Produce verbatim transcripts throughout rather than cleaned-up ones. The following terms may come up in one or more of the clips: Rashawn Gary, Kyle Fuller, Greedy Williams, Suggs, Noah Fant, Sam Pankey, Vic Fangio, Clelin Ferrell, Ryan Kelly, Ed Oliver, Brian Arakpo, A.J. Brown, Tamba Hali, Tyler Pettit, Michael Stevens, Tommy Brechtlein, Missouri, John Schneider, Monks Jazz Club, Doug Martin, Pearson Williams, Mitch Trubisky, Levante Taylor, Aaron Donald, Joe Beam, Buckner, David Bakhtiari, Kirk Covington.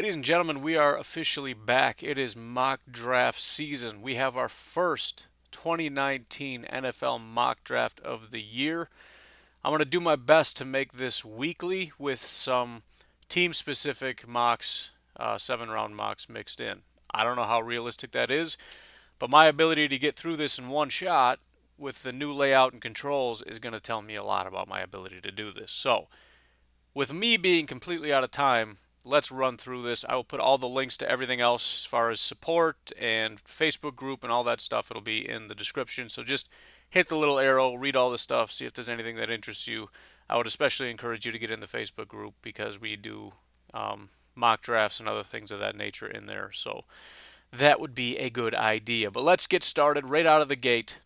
Ladies and gentlemen, we are officially back. It is mock draft season. We have our first twenty nineteen N F L mock draft of the year. I'm going to do my best to make this weekly with some team-specific mocks, uh, seven-round mocks mixed in. I don't know how realistic that is, but my ability to get through this in one shot with the new layout and controls is going to tell me a lot about my ability to do this. So, with me being completely out of time, let's run through this. I will put all the links to everything else as far as support and Facebook group and all that stuff. It'll be in the description. So just hit the little arrow, read all the stuff, see if there's anything that interests you. I would especially encourage you to get in the Facebook group because we do um, mock drafts and other things of that nature in there. So that would be a good idea. But let's get started right out of the gate.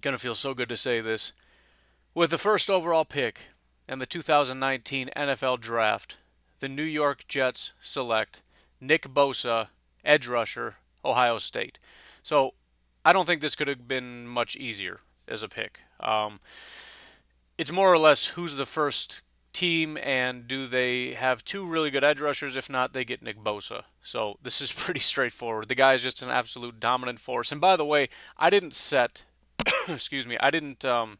Gonna feel so good to say this. With the first overall pick in the two thousand nineteen N F L Draft, the New York Jets select Nick Bosa, edge rusher, Ohio State. So I don't think this could have been much easier as a pick. Um, it's more or less who's the first team and do they have two really good edge rushers? If not, they get Nick Bosa. So this is pretty straightforward. The guy is just an absolute dominant force. And by the way, I didn't set, excuse me, I didn't um,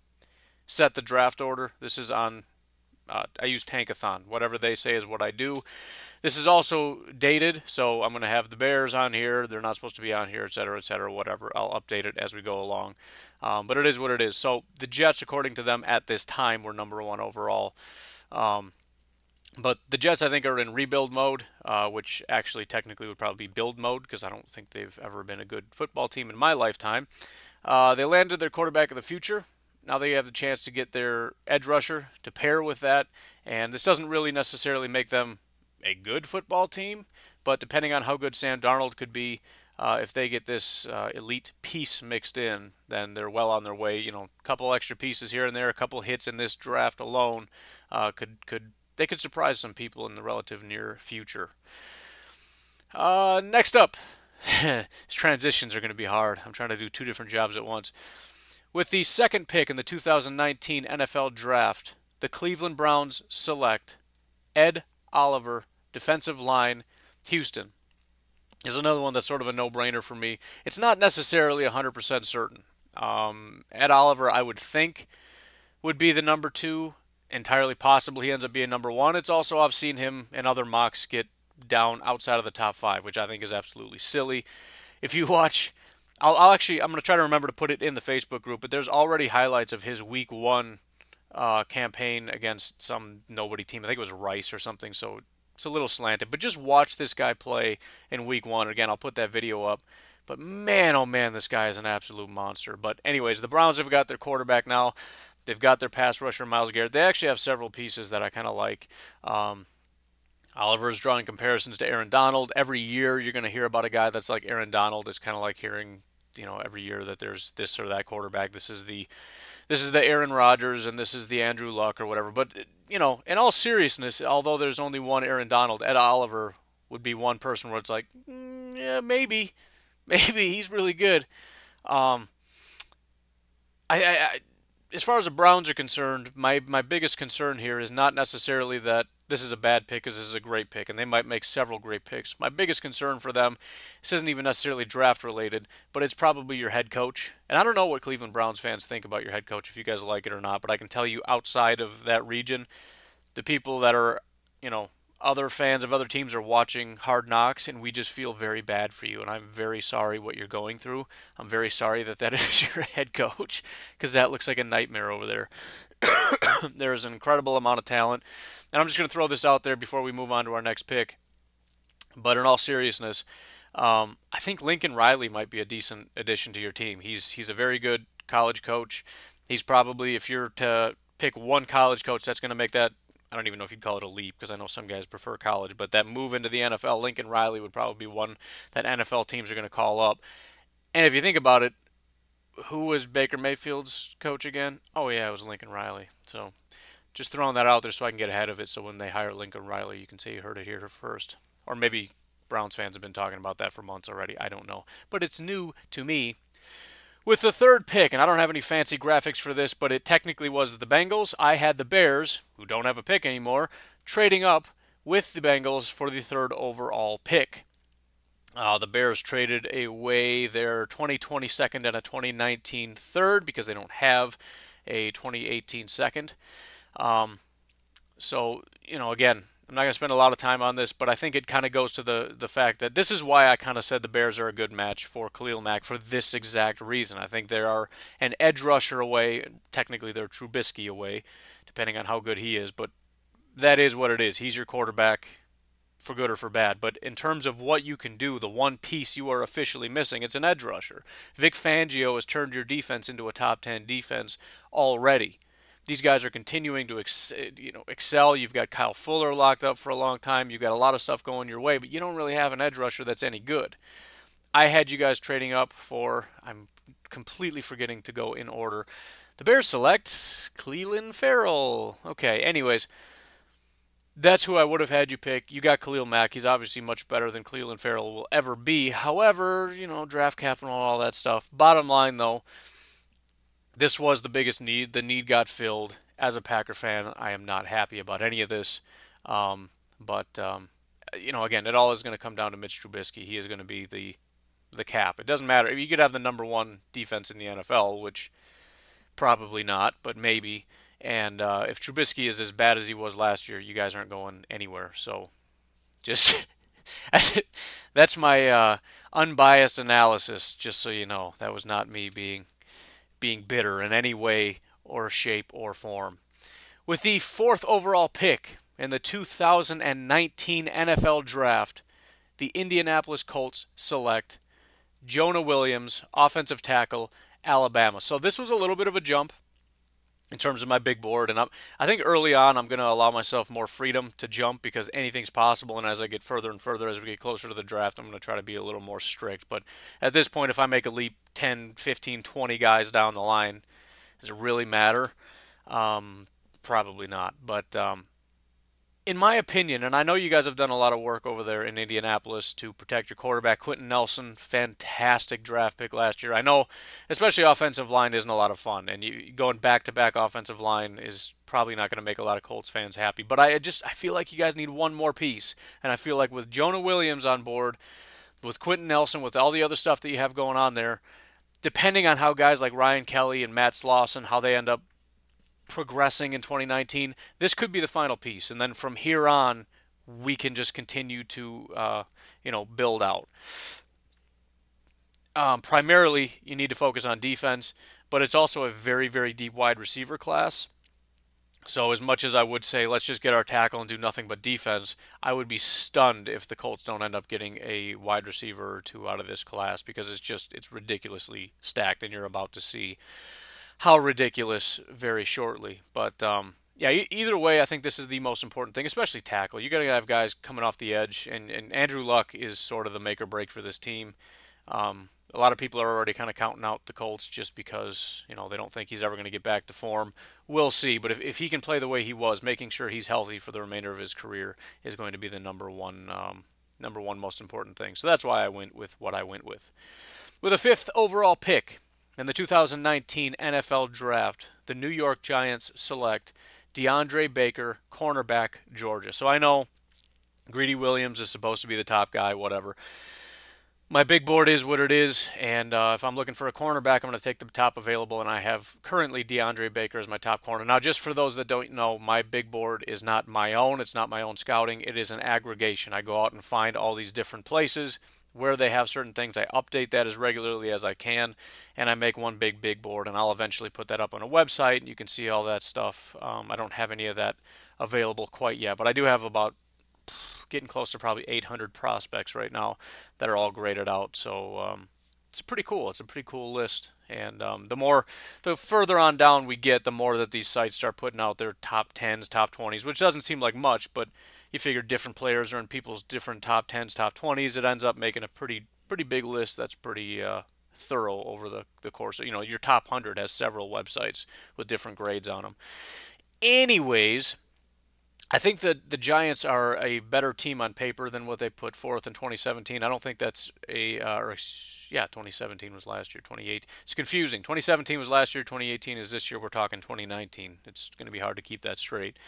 set the draft order. This is on... Uh, I use Tankathon. Whatever they say is what I do. This is also dated, so I'm going to have the Bears on here. They're not supposed to be on here, et cetera, et cetera, whatever. I'll update it as we go along. Um, but it is what it is. So the Jets, according to them, at this time were number one overall. Um, but the Jets, I think, are in rebuild mode, uh, which actually technically would probably be build mode because I don't think they've ever been a good football team in my lifetime. Uh, they landed their quarterback of the future. Now they have the chance to get their edge rusher to pair with that, and this doesn't really necessarily make them a good football team, but depending on how good Sam Darnold could be, uh, if they get this uh, elite piece mixed in, then they're well on their way. You know, a couple extra pieces here and there, a couple hits in this draft alone, uh, could could they could surprise some people in the relative near future. Uh, next up, these transitions are going to be hard. I'm trying to do two different jobs at once. With the second pick in the two thousand nineteen N F L Draft, the Cleveland Browns select Ed Oliver, defensive line, Houston. Is another one that's sort of a no-brainer for me. It's not necessarily one hundred percent certain. Um, Ed Oliver, I would think, would be the number two. Entirely possible he ends up being number one. It's also, I've seen him in other mocks get down outside of the top five, which I think is absolutely silly. If you watch... I'll, I'll actually, I'm going to try to remember to put it in the Facebook group, but there's already highlights of his week one uh, campaign against some nobody team. I think it was Rice or something, so it's a little slanted. But just watch this guy play in week one. Again, I'll put that video up. But man, oh man, this guy is an absolute monster. But anyways, the Browns have got their quarterback now. They've got their pass rusher, Myles Garrett. They actually have several pieces that I kind of like. Um, Oliver's drawing comparisons to Aaron Donald. Every year you're going to hear about a guy that's like Aaron Donald. It's kind of like hearing... You know, every year that there's this or that quarterback. This is the, this is the Aaron Rodgers and this is the Andrew Luck or whatever. But you know, in all seriousness, although there's only one Aaron Donald, Ed Oliver would be one person where it's like, mm, yeah, maybe, maybe he's really good. Um, I, I, I, as far as the Browns are concerned, my my biggest concern here is not necessarily that this is a bad pick, because this is a great pick, and they might make several great picks. My biggest concern for them, this isn't even necessarily draft-related, but it's probably your head coach. And I don't know what Cleveland Browns fans think about your head coach, if you guys like it or not, but I can tell you outside of that region, the people that are, you know, other fans of other teams are watching Hard Knocks, and we just feel very bad for you, and I'm very sorry what you're going through. I'm very sorry that that is your head coach, because that looks like a nightmare over there. There is an incredible amount of talent. And I'm just going to throw this out there before we move on to our next pick. But in all seriousness, um, I think Lincoln Riley might be a decent addition to your team. He's he's a very good college coach. He's probably, if you're to pick one college coach, that's going to make that, I don't even know if you'd call it a leap because I know some guys prefer college, but that move into the N F L, Lincoln Riley would probably be one that N F L teams are going to call up. And if you think about it, who was Baker Mayfield's coach again? Oh, yeah, it was Lincoln Riley. So... just throwing that out there so I can get ahead of it, so when they hire Lincoln Riley, you can say you heard it here first. Or maybe Browns fans have been talking about that for months already. I don't know. But it's new to me. With the third pick, and I don't have any fancy graphics for this, but it technically was the Bengals. I had the Bears, who don't have a pick anymore, trading up with the Bengals for the third overall pick. Uh, the Bears traded away their twenty twenty second and a twenty nineteen third because they don't have a twenty eighteen second. Um, so, you know, again, I'm not going to spend a lot of time on this, but I think it kind of goes to the, the fact that this is why I kind of said the Bears are a good match for Khalil Mack for this exact reason. I think they are an edge rusher away, technically they're Trubisky away, depending on how good he is, but that is what it is. He's your quarterback for good or for bad. But in terms of what you can do, the one piece you are officially missing, it's an edge rusher. Vic Fangio has turned your defense into a top ten defense already. These guys are continuing to ex you know, excel. You've got Kyle Fuller locked up for a long time. You've got a lot of stuff going your way, but you don't really have an edge rusher that's any good. I had you guys trading up for, I'm completely forgetting to go in order. The Bears select Clelin Ferrell. Okay, anyways, that's who I would have had you pick. You got Khalil Mack. He's obviously much better than Clelin Ferrell will ever be. However, you know, draft capital and all that stuff. Bottom line, though, this was the biggest need. The need got filled. As a Packer fan, I am not happy about any of this. Um, but, um, you know, again, it all is going to come down to Mitch Trubisky. He is going to be the the cap. It doesn't matter. You could have the number one defense in the N F L, which probably not, but maybe. And uh, if Trubisky is as bad as he was last year, you guys aren't going anywhere. So just that's my uh, unbiased analysis, just so you know. That was not me being being bitter in any way or shape or form. With the fourth overall pick in the two thousand nineteen N F L Draft, the Indianapolis Colts select Jonah Williams, offensive tackle, Alabama. So this was a little bit of a jump in terms of my big board, and I'm, I think early on I'm going to allow myself more freedom to jump because anything's possible, and as I get further and further, as we get closer to the draft, I'm going to try to be a little more strict. But at this point, if I make a leap ten, fifteen, twenty guys down the line, does it really matter? Um, probably not. But um, in my opinion, and I know you guys have done a lot of work over there in Indianapolis to protect your quarterback, Quentin Nelson, fantastic draft pick last year. I know, especially offensive line isn't a lot of fun, and you, going back-to-back offensive line is probably not going to make a lot of Colts fans happy. But I just I feel like you guys need one more piece, and I feel like with Jonah Williams on board, with Quentin Nelson, with all the other stuff that you have going on there, depending on how guys like Ryan Kelly and Matt Slauson, how they end up progressing in twenty nineteen, this could be the final piece, and then from here on we can just continue to uh, you know, build out. Um, primarily you need to focus on defense, but it's also a very very deep wide receiver class. So as much as I would say let's just get our tackle and do nothing but defense, I would be stunned if the Colts don't end up getting a wide receiver or two out of this class, because it's just it's ridiculously stacked, and you're about to see how ridiculous very shortly. But um, yeah, e either way, I think this is the most important thing, especially tackle. You're going to have guys coming off the edge, and, and Andrew Luck is sort of the make or break for this team. Um, a lot of people are already kind of counting out the Colts just because, you know, they don't think he's ever going to get back to form. We'll see, but if, if he can play the way he was, making sure he's healthy for the remainder of his career is going to be the number one, um, number one most important thing. So that's why I went with what I went with. With a fifth overall pick in the two thousand nineteen N F L Draft, the New York Giants select DeAndre Baker, cornerback, Georgia. So I know Greedy Williams is supposed to be the top guy, whatever. My big board is what it is, and uh, if I'm looking for a cornerback, I'm going to take the top available, and I have currently DeAndre Baker as my top corner. Now, just for those that don't know, my big board is not my own. It's not my own scouting. It is an aggregation. I go out and find all these different places where they have certain things. I update that as regularly as I can, and I make one big, big board, and I'll eventually put that up on a website, and you can see all that stuff. Um, I don't have any of that available quite yet, but I do have about getting close to probably eight hundred prospects right now that are all graded out, so um, it's pretty cool. It's a pretty cool list, and um, the more, the further on down we get, the more that these sites start putting out their top tens, top twenties, which doesn't seem like much, but you figure different players are in people's different top tens, top twenties. It ends up making a pretty pretty big list that's pretty uh, thorough over the, the course. You know, your top one hundred has several websites with different grades on them. Anyways, I think that the Giants are a better team on paper than what they put forth in twenty seventeen. I don't think that's a uh, – or yeah, twenty seventeen was last year, twenty eighteen. It's confusing. twenty seventeen was last year, twenty eighteen is this year. We're talking twenty nineteen. It's going to be hard to keep that straight.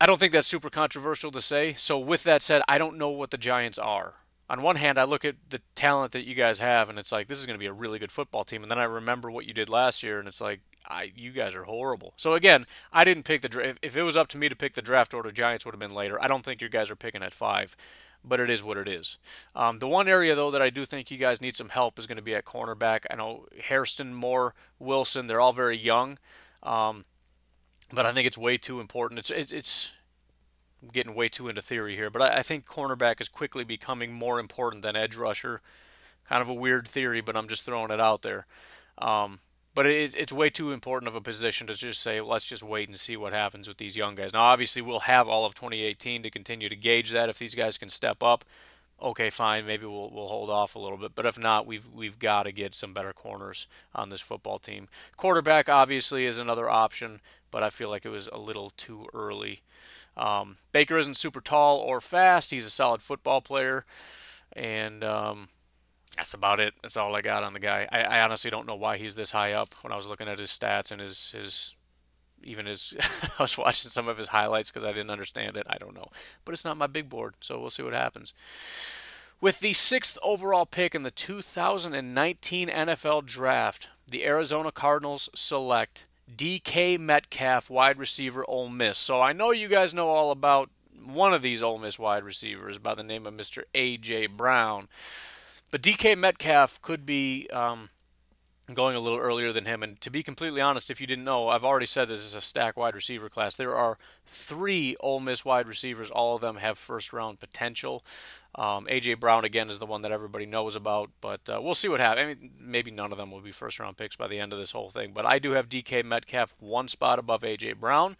I don't think that's super controversial to say. So with that said, I don't know what the Giants are. On one hand, I look at the talent that you guys have, and it's like, this is going to be a really good football team. And then I remember what you did last year, and it's like, I, you guys are horrible. So again, I didn't pick the draft. If it was up to me to pick the draft order, Giants would have been later. I don't think you guys are picking at five, but it is what it is. Um, the one area, though, that I do think you guys need some help is going to be at cornerback. I know Hairston, Moore, Wilson, they're all very young, um, but I think it's way too important. It's it's, it's getting way too into theory here, but I, I think cornerback is quickly becoming more important than edge rusher. Kind of a weird theory, but I'm just throwing it out there. Um, but it, it's way too important of a position to just say, let's just wait and see what happens with these young guys. Now, obviously, we'll have all of twenty eighteen to continue to gauge that. If these guys can step up, okay, fine, maybe we'll we'll hold off a little bit. But if not, we've we've got to get some better corners on this football team. Quarterback, obviously, is another option, but I feel like it was a little too early. Um, Baker isn't super tall or fast. He's a solid football player, and um, that's about it. That's all I got on the guy. I, I honestly don't know why he's this high up when I was looking at his stats and his, his even his – I was watching some of his highlights because I didn't understand it. I don't know. But it's not my big board, so we'll see what happens. With the sixth overall pick in the two thousand nineteen N F L Draft, the Arizona Cardinals select – D K Metcalf, wide receiver, Ole Miss. So I know you guys know all about one of these Ole Miss wide receivers by the name of Mister A J. Brown. But D K Metcalf could be um, going a little earlier than him. And to be completely honest, if you didn't know, I've already said this is a stack wide receiver class. There are three Ole Miss wide receivers. All of them have first-round potential. Um, A J. Brown, again, is the one that everybody knows about, but uh, we'll see what happens. I mean, maybe none of them will be first-round picks by the end of this whole thing, but I do have D K Metcalf one spot above A J. Brown,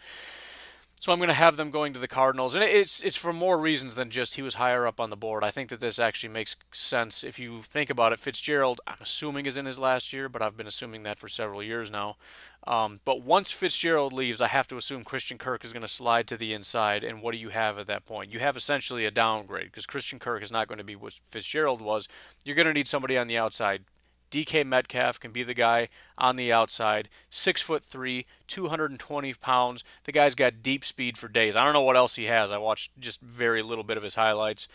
so I'm going to have them going to the Cardinals, and it's it's for more reasons than just he was higher up on the board. I think that this actually makes sense if you think about it. Fitzgerald, I'm assuming, is in his last year, but I've been assuming that for several years now. Um, but once Fitzgerald leaves, I have to assume Christian Kirk is going to slide to the inside, and what do you have at that point? You have essentially a downgrade because Christian Kirk is not going to be what Fitzgerald was. You're going to need somebody on the outside. D K Metcalf can be the guy on the outside, six foot three, two hundred twenty pounds. The guy's got deep speed for days. I don't know what else he has. I watched just very little bit of his highlights.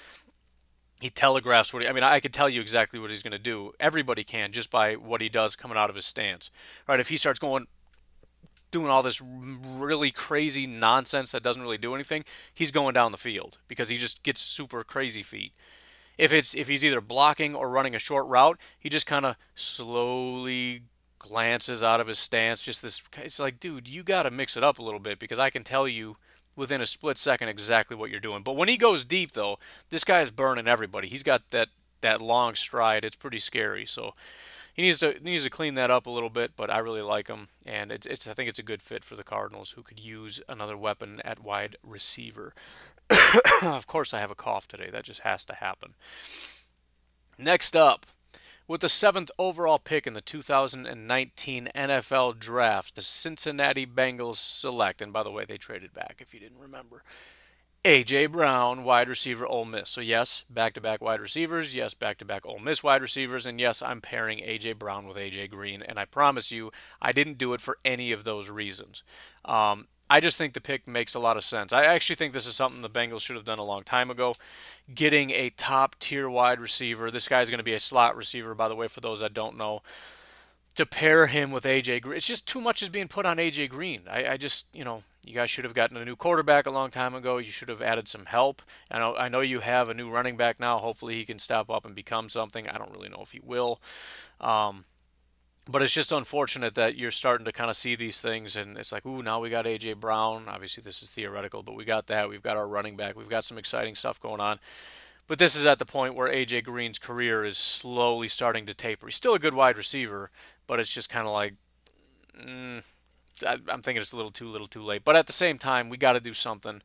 He telegraphs what he, I mean, I could tell you exactly what he's going to do. Everybody can just by what he does coming out of his stance. All right, if he starts going doing all this really crazy nonsense that doesn't really do anything, he's going down the field because he just gets super crazy feet. If it's if he's either blocking or running a short route, he just kind of slowly glances out of his stance. Just this, it's like, dude, you got to mix it up a little bit because I can tell you within a split second exactly what you're doing. But when he goes deep, though, this guy is burning everybody. He's got that that long stride. It's pretty scary. So He needs to he needs to clean that up a little bit, but I really like him, and it's, it's I think it's a good fit for the Cardinals, who could use another weapon at wide receiver. Of course, I have a cough today. That just has to happen. Next up, with the seventh overall pick in the two thousand nineteen N F L Draft, the Cincinnati Bengals select, and by the way, they traded back, if you didn't remember, A J. Brown, wide receiver, Ole Miss. So, yes, back-to-back wide receivers. Yes, back-to-back Ole Miss wide receivers. And, yes, I'm pairing A J. Brown with A J. Green. And I promise you, I didn't do it for any of those reasons. Um, I just think the pick makes a lot of sense. I actually think this is something the Bengals should have done a long time ago, getting a top-tier wide receiver. This guy's going to be a slot receiver, by the way, for those that don't know. To pair him with A J. Green, it's just too much is being put on A J. Green. I, I just, you know, you guys should have gotten a new quarterback a long time ago. You should have added some help. I know, I know you have a new running back now. Hopefully he can step up and become something. I don't really know if he will. Um, but it's just unfortunate that you're starting to kind of see these things, and it's like, ooh, now we got A J. Brown. Obviously this is theoretical, but we got that. We've got our running back. We've got some exciting stuff going on. But this is at the point where A J. Green's career is slowly starting to taper. He's still a good wide receiver, but it's just kind of like, mm, I, I'm thinking it's a little too little too late. But at the same time, we got to do something.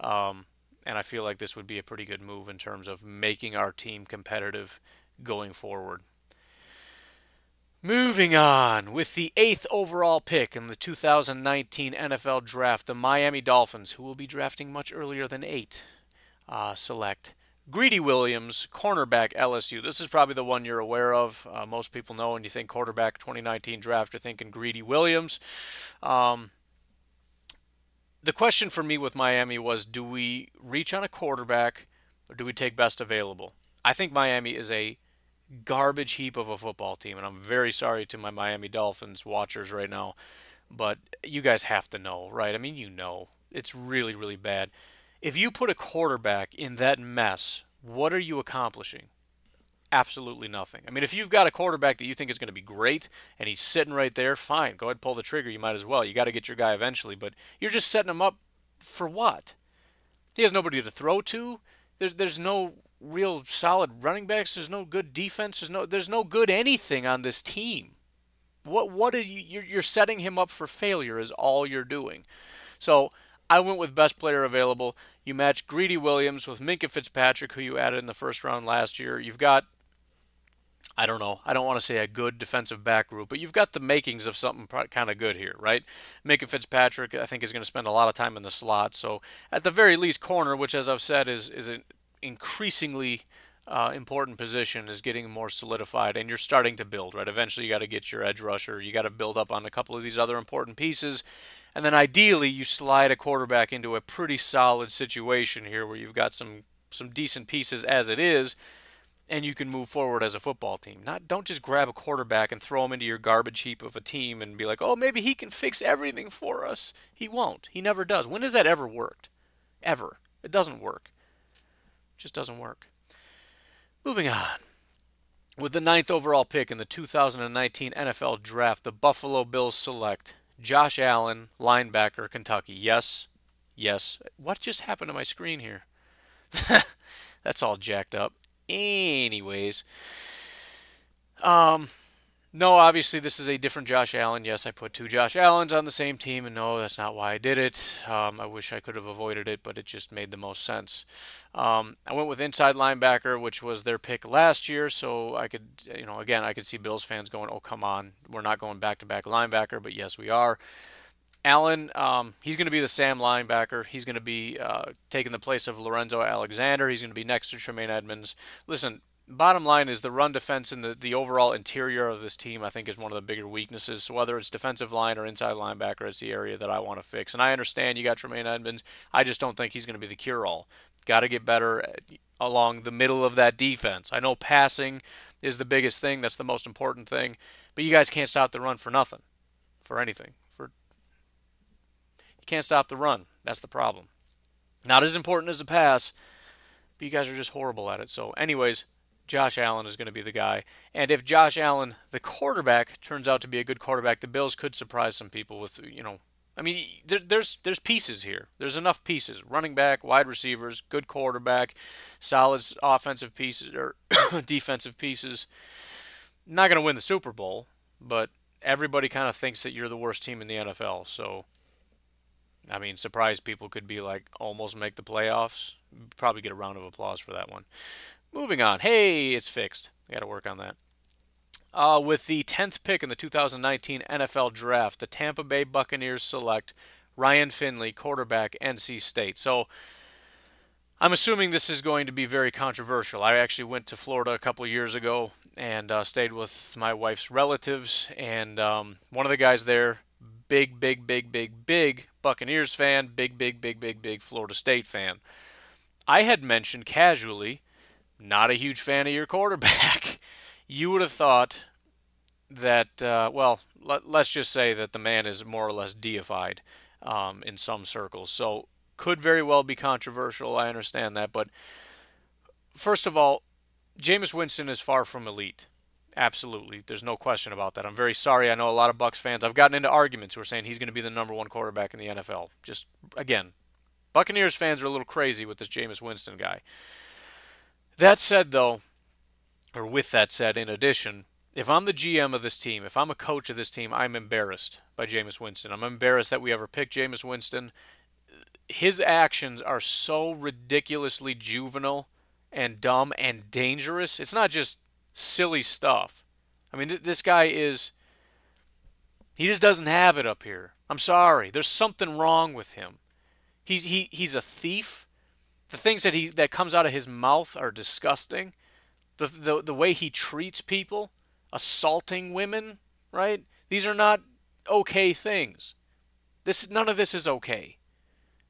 Um, and I feel like this would be a pretty good move in terms of making our team competitive going forward. Moving on, with the eighth overall pick in the two thousand nineteen N F L Draft, the Miami Dolphins, who will be drafting much earlier than eight, uh, select Greedy Williams, cornerback, L S U. This is probably the one you're aware of. Uh, most people know when you think quarterback twenty nineteen draft, you're thinking Greedy Williams. Um, the question for me with Miami was, do we reach on a quarterback or do we take best available? I think Miami is a garbage heap of a football team, and I'm very sorry to my Miami Dolphins watchers right now, but you guys have to know, right? I mean, you know, it's really, really bad. If you put a quarterback in that mess, what are you accomplishing? Absolutely nothing. I mean, if you've got a quarterback that you think is going to be great and he's sitting right there, fine, go ahead and pull the trigger. You might as well. You got to get your guy eventually, but you're just setting him up for what? He has nobody to throw to. There's there's no real solid running backs. There's no good defense. There's no there's no good anything on this team. What what are you you're, you're setting him up for failure is all you're doing. So I went with best player available. You match Greedy Williams with Minkah Fitzpatrick, who you added in the first round last year. You've got, I don't know, I don't want to say a good defensive back group, but you've got the makings of something kind of good here, right? Minkah Fitzpatrick, I think, is going to spend a lot of time in the slot. So at the very least, corner, which, as I've said, is, is an increasingly uh, important position, is getting more solidified, and you're starting to build, right? Eventually, you got to get your edge rusher. You got to build up on a couple of these other important pieces. And then ideally, you slide a quarterback into a pretty solid situation here where you've got some, some decent pieces as it is, and you can move forward as a football team. Not don't just grab a quarterback and throw him into your garbage heap of a team and be like, oh, maybe he can fix everything for us. He won't. He never does. When has that ever worked? Ever. It doesn't work. It just doesn't work. Moving on. With the ninth overall pick in the two thousand nineteen N F L Draft, the Buffalo Bills select Josh Allen, linebacker, Kentucky. Yes. Yes. What just happened to my screen here? That's all jacked up. Anyways, um, no, obviously this is a different Josh Allen. Yes, I put two Josh Allens on the same team, and no, that's not why I did it. Um, I wish I could have avoided it, but it just made the most sense. Um, I went with inside linebacker, which was their pick last year, so I could, you know, again, I could see Bills fans going, oh, come on, we're not going back-to-back linebacker, but yes, we are. Allen, um, he's going to be the Sam linebacker. He's going to be uh, taking the place of Lorenzo Alexander. He's going to be next to Tremaine Edmonds. Listen, bottom line is the run defense and the, the overall interior of this team, I think, is one of the bigger weaknesses. So whether it's defensive line or inside linebacker, it's the area that I want to fix. And I understand you got Tremaine Edmonds. I just don't think he's going to be the cure-all. Got to get better along the middle of that defense. I know passing is the biggest thing. That's the most important thing. But you guys can't stop the run for nothing, for anything. Can't stop the run. That's the problem. Not as important as the pass, but you guys are just horrible at it. So anyways, Josh Allen is going to be the guy. And if Josh Allen, the quarterback, turns out to be a good quarterback, the Bills could surprise some people with, you know, I mean, there, there's there's pieces here. There's enough pieces. Running back, wide receivers, good quarterback, solid offensive pieces or defensive pieces. Not going to win the Super Bowl, but everybody kind of thinks that you're the worst team in the N F L, so I mean, surprise people could be like, almost make the playoffs. Probably get a round of applause for that one. Moving on. Hey, it's fixed. I got to work on that. Uh, with the tenth pick in the two thousand nineteen N F L Draft, the Tampa Bay Buccaneers select Ryan Finley, quarterback, N C State. So I'm assuming this is going to be very controversial. I actually went to Florida a couple years ago and uh, stayed with my wife's relatives, and um, one of the guys there, big, big, big, big, big Buccaneers fan, big, big, big, big, big Florida State fan. I had mentioned casually, not a huge fan of your quarterback. You would have thought that, uh, well, let, let's just say that the man is more or less deified um, in some circles. So could very well be controversial. I understand that. But first of all, Jameis Winston is far from elite. Absolutely. There's no question about that. I'm very sorry. I know a lot of Bucs fans. I've gotten into arguments who are saying he's going to be the number one quarterback in the N F L. Just, again, Buccaneers fans are a little crazy with this Jameis Winston guy. That said, though, or with that said, in addition, if I'm the G M of this team, if I'm a coach of this team, I'm embarrassed by Jameis Winston. I'm embarrassed that we ever picked Jameis Winston. His actions are so ridiculously juvenile and dumb and dangerous. It's not just silly stuff. I mean, th this guy is, he just doesn't have it up here. I'm sorry. There's something wrong with him. He, he, he's a thief. The things that, he, that comes out of his mouth are disgusting. The, the, the way he treats people, assaulting women, right? These are not okay things. This, none of this is okay.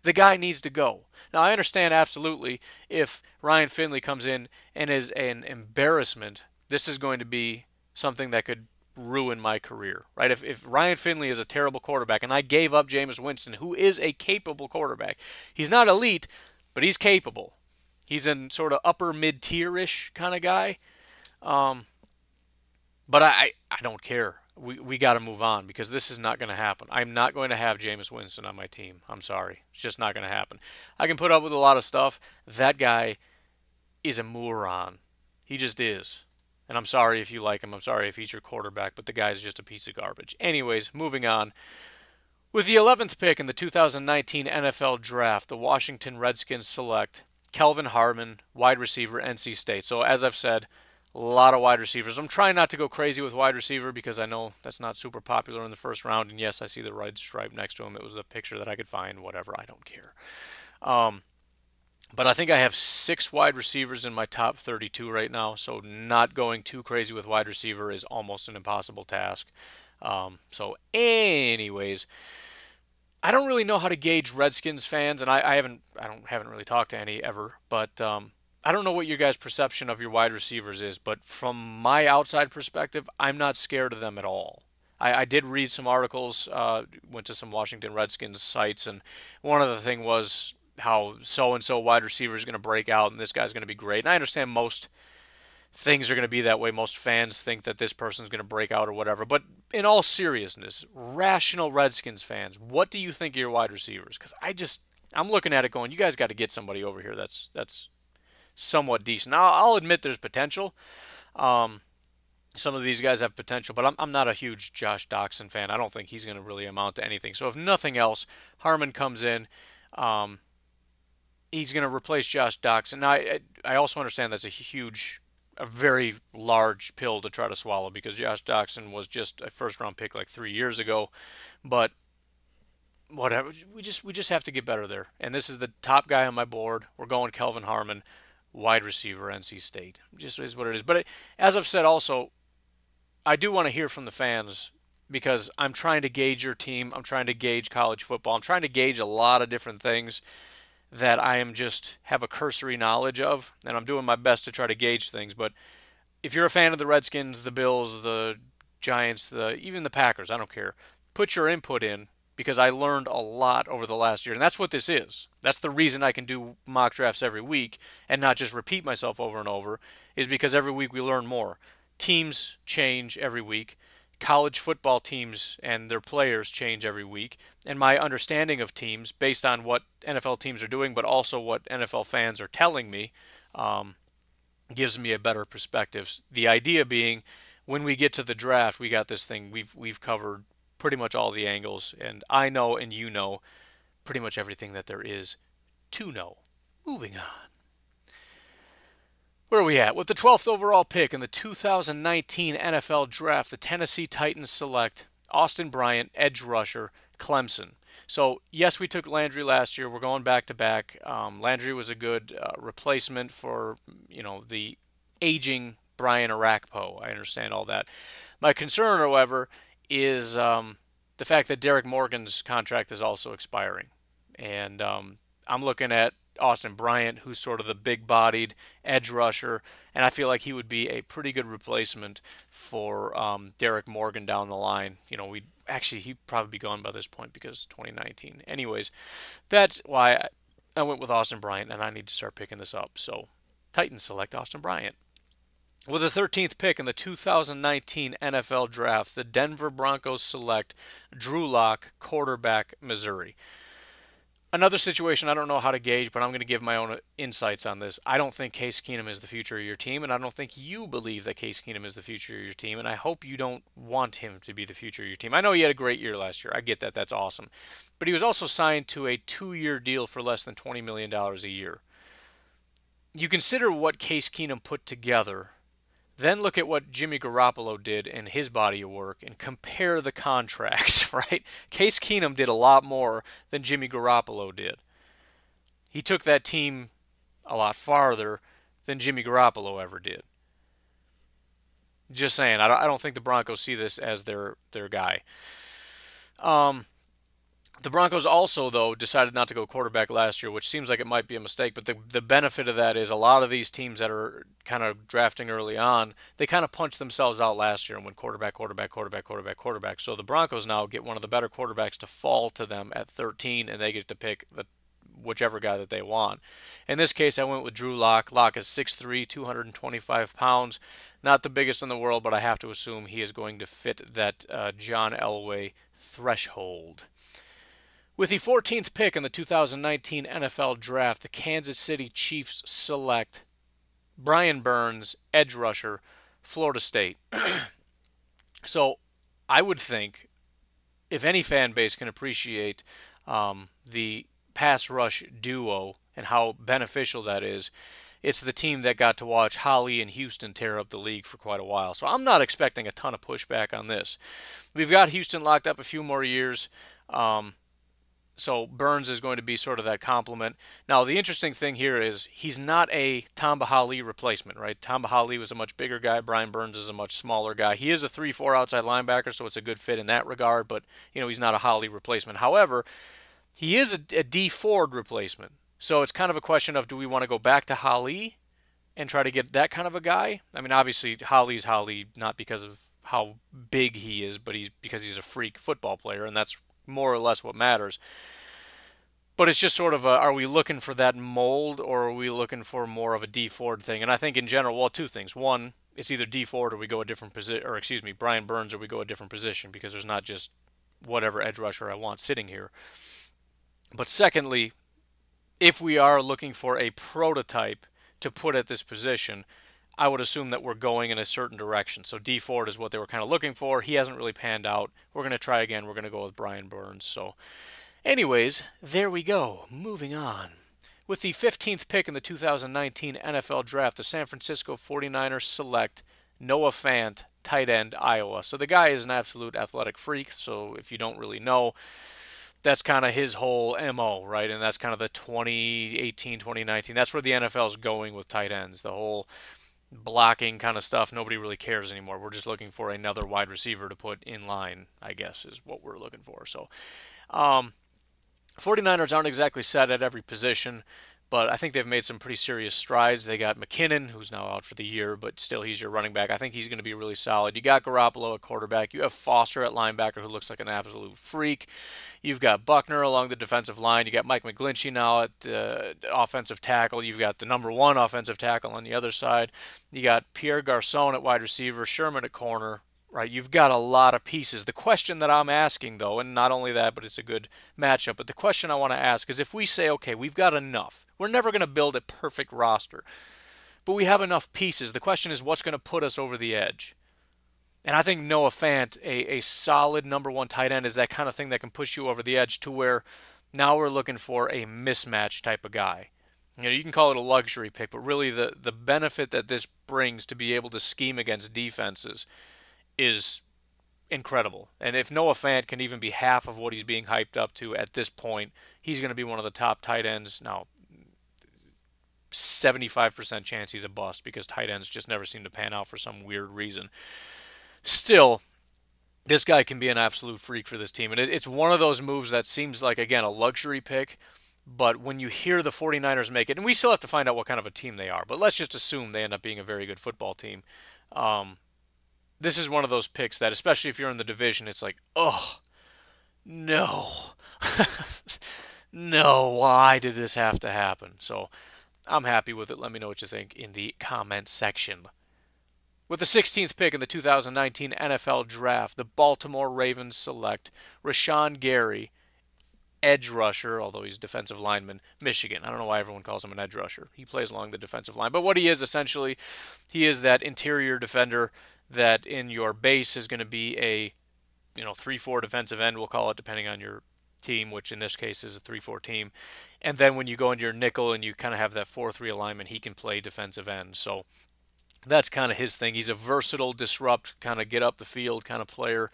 the guy needs to go. Now, I understand absolutely if Ryan Finley comes in and is an embarrassment, this is going to be something that could ruin my career, right? If, if Ryan Finley is a terrible quarterback and I gave up Jameis Winston, who is a capable quarterback, he's not elite, but he's capable. He's in sort of upper mid-tier-ish kind of guy. Um, but I, I, I don't care. We we got to move on because this is not going to happen. I'm not going to have Jameis Winston on my team. I'm sorry. It's just not going to happen. I can put up with a lot of stuff. That guy is a moron. He just is. And I'm sorry if you like him. I'm sorry if he's your quarterback, but the guy's just a piece of garbage. Anyways, moving on. With the eleventh pick in the two thousand nineteen N F L Draft, the Washington Redskins select Kelvin Harmon, wide receiver, N C State. So as I've said, a lot of wide receivers. I'm trying not to go crazy with wide receiver because I know that's not super popular in the first round. And yes, I see the red stripe next to him. It was the picture that I could find. Whatever, I don't care. Um, but I think I have six wide receivers in my top thirty-two right now. So not going too crazy with wide receiver is almost an impossible task. Um, so anyways, I don't really know how to gauge Redskins fans, and I, I haven't I don't haven't really talked to any ever, but um, I don't know what your guys' perception of your wide receivers is, but from my outside perspective, I'm not scared of them at all. I, I did read some articles, uh, went to some Washington Redskins sites, and one of the thing was how so-and-so wide receiver is going to break out and this guy's going to be great. And I understand most things are going to be that way. Most fans think that this person's going to break out or whatever. But in all seriousness, rational Redskins fans, what do you think of your wide receivers? Because I just, I'm looking at it going, you guys got to get somebody over here that's that's somewhat decent. Now, I'll admit there's potential. Um, some of these guys have potential, but I'm, I'm not a huge Josh Doctson fan. I don't think he's going to really amount to anything. So if nothing else, Harmon comes in. Um, he's going to replace Josh Doctson. Now, I, I also understand that's a huge... a very large pill to try to swallow because Josh Doctson was just a first-round pick like three years ago, but whatever. We just we just have to get better there. And this is the top guy on my board. We're going Kelvin Harmon, wide receiver, N C State. Just is what it is. But it, as I've said, also, I do want to hear from the fans because I'm trying to gauge your team. I'm trying to gauge college football. I'm trying to gauge a lot of different things that I am just have a cursory knowledge of, and I'm doing my best to try to gauge things. But if you're a fan of the Redskins, the Bills, the Giants, the even the Packers, I don't care. Put your input in because I learned a lot over the last year, and that's what this is. That's the reason I can do mock drafts every week and not just repeat myself over and over is because every week we learn more. Teams change every week. College football teams and their players change every week, and my understanding of teams based on what N F L teams are doing but also what N F L fans are telling me um, gives me a better perspective. The idea being when we get to the draft, we got this thing. We've, we've covered pretty much all the angles, and I know and you know pretty much everything that there is to know. Moving on. Where are we at? With the twelfth overall pick in the two thousand nineteen N F L Draft, the Tennessee Titans select Austin Bryant, edge rusher, Clemson. So, yes, we took Landry last year. We're going back-to-back. -back. Um, Landry was a good uh, replacement for, you know, the aging Brian Arakpo. I understand all that. My concern, however, is um, the fact that Derek Morgan's contract is also expiring. And um, I'm looking at Austin Bryant, who's sort of the big-bodied edge rusher, and I feel like he would be a pretty good replacement for um, Derek Morgan down the line. You know, we actually he'd probably be gone by this point because twenty nineteen. Anyways, that's why I went with Austin Bryant, and I need to start picking this up. So, Titans select Austin Bryant. With the thirteenth pick in the two thousand nineteen N F L Draft, the Denver Broncos select Drew Lock, quarterback, Missouri. Another situation I don't know how to gauge, but I'm going to give my own insights on this. I don't think Case Keenum is the future of your team, and I don't think you believe that Case Keenum is the future of your team, and I hope you don't want him to be the future of your team. I know he had a great year last year. I get that. That's awesome. But he was also signed to a two-year deal for less than twenty million dollars a year. You consider what Case Keenum put together, then look at what Jimmy Garoppolo did in his body of work and compare the contracts, right? Case Keenum did a lot more than Jimmy Garoppolo did. He took that team a lot farther than Jimmy Garoppolo ever did. Just saying, I don't, I don't think the Broncos see this as their, their guy. Um, The Broncos also, though, decided not to go quarterback last year, which seems like it might be a mistake, but the, the benefit of that is a lot of these teams that are kind of drafting early on, they kind of punched themselves out last year and went quarterback, quarterback, quarterback, quarterback, quarterback. So the Broncos now get one of the better quarterbacks to fall to them at thirteen, and they get to pick the whichever guy that they want. In this case, I went with Drew Lock. Lock is six three, two hundred twenty-five pounds. Not the biggest in the world, but I have to assume he is going to fit that uh, John Elway threshold. With the fourteenth pick in the two thousand nineteen N F L Draft, the Kansas City Chiefs select Brian Burns, edge rusher, Florida State. So I would think if any fan base can appreciate um, the pass rush duo and how beneficial that is, it's the team that got to watch Holly and Houston tear up the league for quite a while. So I'm not expecting a ton of pushback on this. We've got Houston locked up a few more years. Um... So Burns is going to be sort of that complement. Now, the interesting thing here is he's not a Tamba Hali replacement, right? Tamba Hali was a much bigger guy. Brian Burns is a much smaller guy. He is a three four outside linebacker, so it's a good fit in that regard, but, you know, he's not a Hali replacement. However, he is a, a D Ford replacement. So it's kind of a question of, do we want to go back to Hali and try to get that kind of a guy? I mean, obviously, Hali's Hali, not because of how big he is, but he's because he's a freak football player, and that's more or less what matters. But it's just sort of a, are we looking for that mold, or are we looking for more of a D Ford thing? And I think in general, well, two things. One, it's either D Ford or we go a different position, or excuse me, Brian Burns, or we go a different position, because there's not just whatever edge rusher I want sitting here. But secondly, if we are looking for a prototype to put at this position, I would assume that we're going in a certain direction. So D Ford is what they were kind of looking for. He hasn't really panned out. We're going to try again. We're going to go with Brian Burns. So anyways, there we go. Moving on. With the fifteenth pick in the two thousand nineteen N F L Draft, the San Francisco forty-niners select Noah Fant, tight end, Iowa. So the guy is an absolute athletic freak. So if you don't really know, that's kind of his whole M O, right? And that's kind of the twenty eighteen, twenty nineteen. That's where the N F L is going with tight ends, the whole blocking kind of stuff. Nobody really cares anymore. We're just looking for another wide receiver to put in line, I guess, is what we're looking for. So um, forty-niners aren't exactly set at every position, but I think they've made some pretty serious strides. They got McKinnon, who's now out for the year, but still he's your running back. I think he's going to be really solid. You got Garoppolo at quarterback. You have Foster at linebacker, who looks like an absolute freak. You've got Buckner along the defensive line. You got Mike McGlinchey now at the offensive tackle. You've got the number one offensive tackle on the other side. You got Pierre Garçon at wide receiver, Sherman at corner. Right, you've got a lot of pieces. The question that I'm asking, though, and not only that, but it's a good matchup, but the question I want to ask is, if we say, okay, we've got enough, we're never going to build a perfect roster, but we have enough pieces, the question is, what's going to put us over the edge? And I think Noah Fant, a, a solid number one tight end, is that kind of thing that can push you over the edge to where now we're looking for a mismatch type of guy. You know, you can call it a luxury pick, but really the, the benefit that this brings to be able to scheme against defenses is incredible. And if Noah Fant can even be half of what he's being hyped up to at this point, he's going to be one of the top tight ends. Now, seventy-five percent chance he's a bust, because tight ends just never seem to pan out for some weird reason. Still, this guy can be an absolute freak for this team. And it's one of those moves that seems like, again, a luxury pick, but when you hear the forty-niners make it, and we still have to find out what kind of a team they are, but let's just assume they end up being a very good football team. Um, This is one of those picks that, especially if you're in the division, it's like, oh, no. No, why did this have to happen? So I'm happy with it. Let me know what you think in the comment section. With the sixteenth pick in the two thousand nineteen N F L Draft, the Baltimore Ravens select Rashawn Gary, edge rusher, although he's defensive lineman, Michigan. I don't know why everyone calls him an edge rusher. He plays along the defensive line. But what he is, essentially, he is that interior defender that in your base is going to be a, you know, three four defensive end, we'll call it, depending on your team, which in this case is a three four team. And then when you go into your nickel and you kind of have that four three alignment, he can play defensive end. So that's kind of his thing. He's a versatile, disrupt, kind of get up the field kind of player.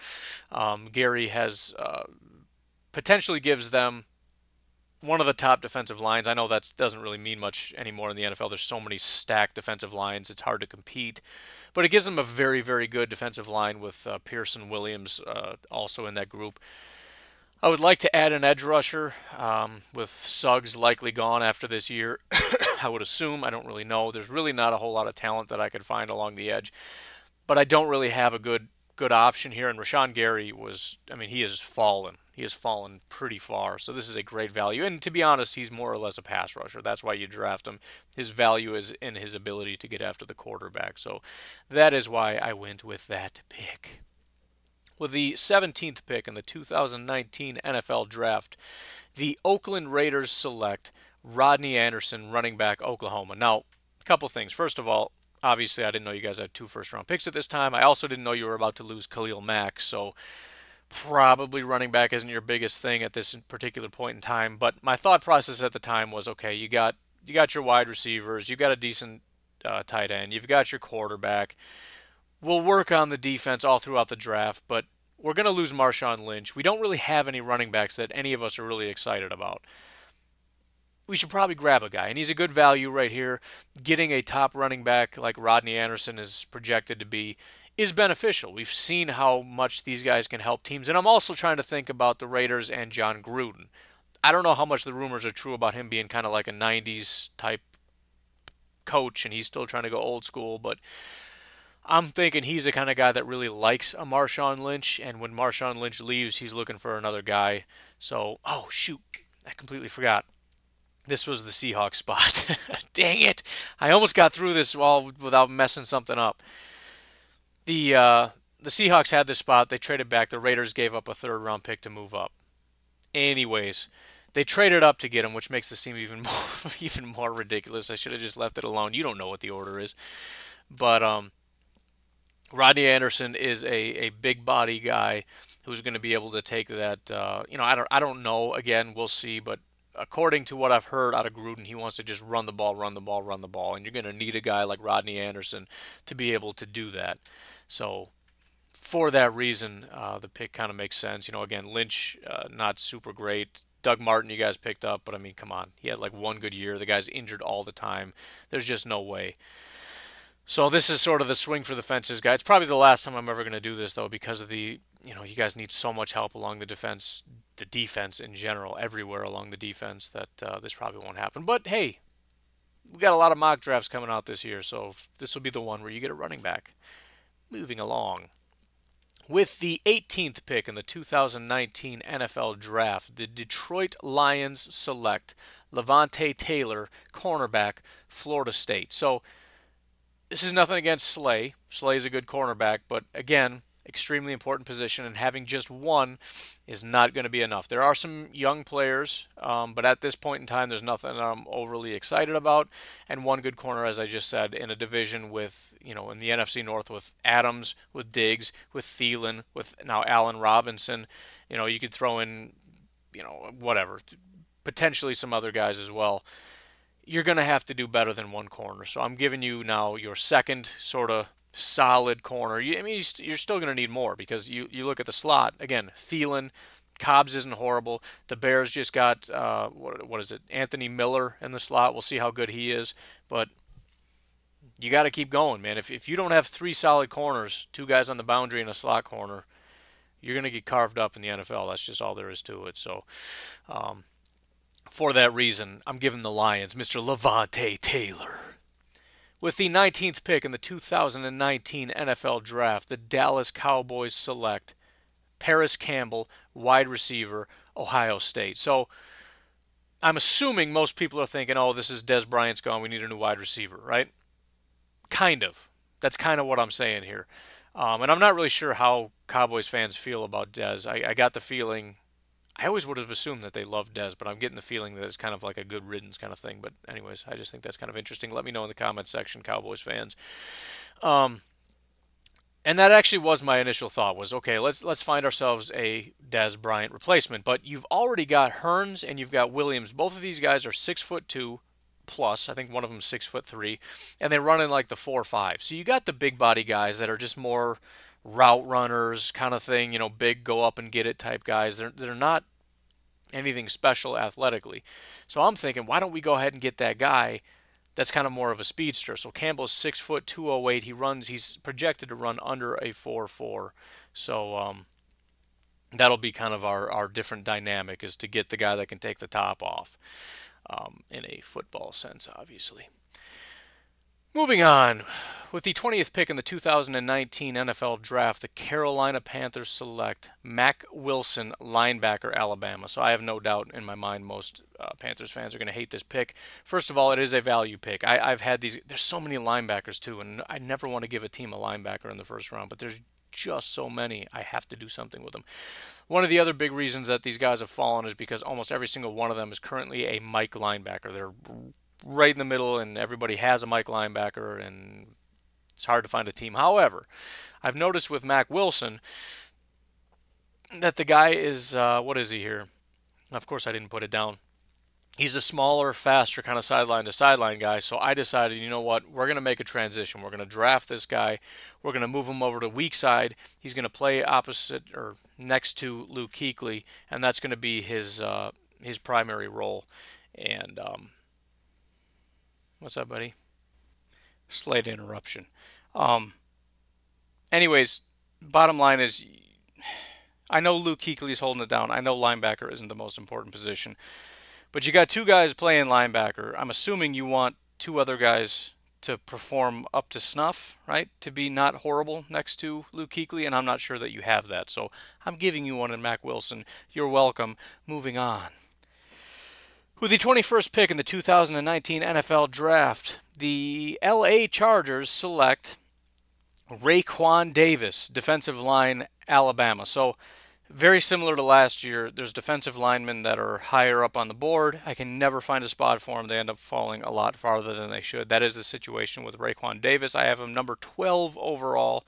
Um, Gary has uh, potentially gives them one of the top defensive lines. I know that doesn't really mean much anymore in the N F L. There's so many stacked defensive lines, it's hard to compete. But it gives them a very, very good defensive line with uh, Pearson Williams uh, also in that group. I would like to add an edge rusher, um, with Suggs likely gone after this year. I would assume. I don't really know. There's really not a whole lot of talent that I could find along the edge. But I don't really have a good good option here. And Rashawn Gary was, I mean, he has fallen. He has fallen pretty far. So this is a great value. And to be honest, he's more or less a pass rusher. That's why you draft him. His value is in his ability to get after the quarterback. So that is why I went with that pick. With the seventeenth pick in the two thousand nineteen N F L Draft, the Oakland Raiders select Rodney Anderson, running back, Oklahoma. Now, a couple things. First of all, obviously, I didn't know you guys had two first-round picks at this time. I also didn't know you were about to lose Khalil Mack, so probably running back isn't your biggest thing at this particular point in time. But my thought process at the time was, okay, you got you got your wide receivers, you got a decent uh, tight end, you've got your quarterback. We'll work on the defense all throughout the draft, but we're going to lose Marshawn Lynch. We don't really have any running backs that any of us are really excited about. We should probably grab a guy, and he's a good value right here. Getting a top running back like Rodney Anderson is projected to be is beneficial. We've seen how much these guys can help teams, and I'm also trying to think about the Raiders and John Gruden. I don't know how much the rumors are true about him being kind of like a nineties type coach, and he's still trying to go old school, but I'm thinking he's the kind of guy that really likes a Marshawn Lynch, and when Marshawn Lynch leaves, he's looking for another guy. So, oh, shoot, I completely forgot. This was the Seahawks spot. Dang it. I almost got through this all without messing something up. The, uh, the Seahawks had this spot. They traded back. The Raiders gave up a third-round pick to move up. Anyways, they traded up to get him, which makes this seem even more, even more ridiculous. I should have just left it alone. You don't know what the order is. But, um... Rodney Anderson is a, a big body guy who's going to be able to take that. Uh, you know, I don't I don't know. Again, we'll see. But according to what I've heard out of Gruden, he wants to just run the ball, run the ball, run the ball, and you're going to need a guy like Rodney Anderson to be able to do that. So for that reason, uh, the pick kind of makes sense. You know, again, Lynch uh, not super great. Doug Martin, you guys picked up, but I mean, come on, he had like one good year. The guy's injured all the time. There's just no way. So this is sort of the swing for the fences, guys. It's probably the last time I'm ever going to do this, though, because of the, you know, you guys need so much help along the defense, the defense in general, everywhere along the defense that uh, this probably won't happen. But, hey, we got a lot of mock drafts coming out this year, so this will be the one where you get a running back. Moving along. With the eighteenth pick in the two thousand nineteen N F L Draft, the Detroit Lions select Levante Taylor, cornerback, Florida State. So this is nothing against Slay. Slay is a good cornerback, but again, extremely important position, and having just one is not going to be enough. There are some young players, um, but at this point in time, there's nothing I'm overly excited about. And one good corner, as I just said, in a division with, you know, in the N F C North with Adams, with Diggs, with Thielen, with now Allen Robinson. You know, you could throw in, you know, whatever, potentially some other guys as well. You're going to have to do better than one corner. So I'm giving you now your second sort of solid corner. You, I mean, you're still going to need more because you, you look at the slot. Again, Thielen, Cobbs isn't horrible. The Bears just got, uh, what, what is it, Anthony Miller in the slot. We'll see how good he is. But you got to keep going, man. If, if you don't have three solid corners, two guys on the boundary and a slot corner, you're going to get carved up in the N F L. That's just all there is to it. So, um, for that reason, I'm giving the Lions Mister Levante Taylor. With the nineteenth pick in the two thousand nineteen N F L Draft, the Dallas Cowboys select Paris Campbell, wide receiver, Ohio State. So I'm assuming most people are thinking, oh, this is Dez Bryant's gone, we need a new wide receiver, right? Kind of. That's kind of what I'm saying here. Um, and I'm not really sure how Cowboys fans feel about Dez. I, I got the feeling, I always would have assumed that they loved Dez, but I'm getting the feeling that it's kind of like a good riddance kind of thing. But anyways, I just think that's kind of interesting. Let me know in the comments section, Cowboys fans. Um, and that actually was my initial thought was, okay, let's let's find ourselves a Dez Bryant replacement. But you've already got Hearns and you've got Williams. Both of these guys are six foot two plus. I think one of them is six foot three, and they run in like the four or five. So you got the big body guys that are just more route runners kind of thing, you know, big go up and get it type guys. They're, they're not anything special athletically. So I'm thinking, why don't we go ahead and get that guy that's kind of more of a speedster? So Campbell's six foot two oh eight. He runs, he's projected to run under a four four. So um, that'll be kind of our, our different dynamic, is to get the guy that can take the top off, um, in a football sense, obviously. Moving on, with the twentieth pick in the two thousand nineteen N F L Draft, the Carolina Panthers select Mack Wilson, linebacker, Alabama. So I have no doubt in my mind most uh, Panthers fans are going to hate this pick. First of all, it is a value pick. I, I've had these. There's so many linebackers, too, and I never want to give a team a linebacker in the first round, but there's just so many. I have to do something with them. One of the other big reasons that these guys have fallen is because almost every single one of them is currently a Mike linebacker. They're right in the middle, and everybody has a Mike linebacker, and it's hard to find a team. However, I've noticed with Mack Wilson that the guy is, uh, what is he here? Of course, I didn't put it down. He's a smaller, faster kind of sideline-to-sideline guy, so I decided, you know what, we're going to make a transition. We're going to draft this guy. We're going to move him over to weak side. He's going to play opposite or next to Luke Kuechly, and that's going to be his uh, his primary role. And um, what's up, buddy? Slight interruption. Um, anyways, bottom line is, I know Luke Kuechly is holding it down. I know linebacker isn't the most important position. But you got two guys playing linebacker. I'm assuming you want two other guys to perform up to snuff, right? To be not horrible next to Luke Kuechly, and I'm not sure that you have that. So I'm giving you one in Mack Wilson. You're welcome. Moving on. With the twenty-first pick in the two thousand nineteen N F L Draft, the L A Chargers select Raekwon Davis, defensive line, Alabama. So very similar to last year, there's defensive linemen that are higher up on the board. I can never find a spot for them. They end up falling a lot farther than they should. That is the situation with Raekwon Davis. I have him number twelve overall.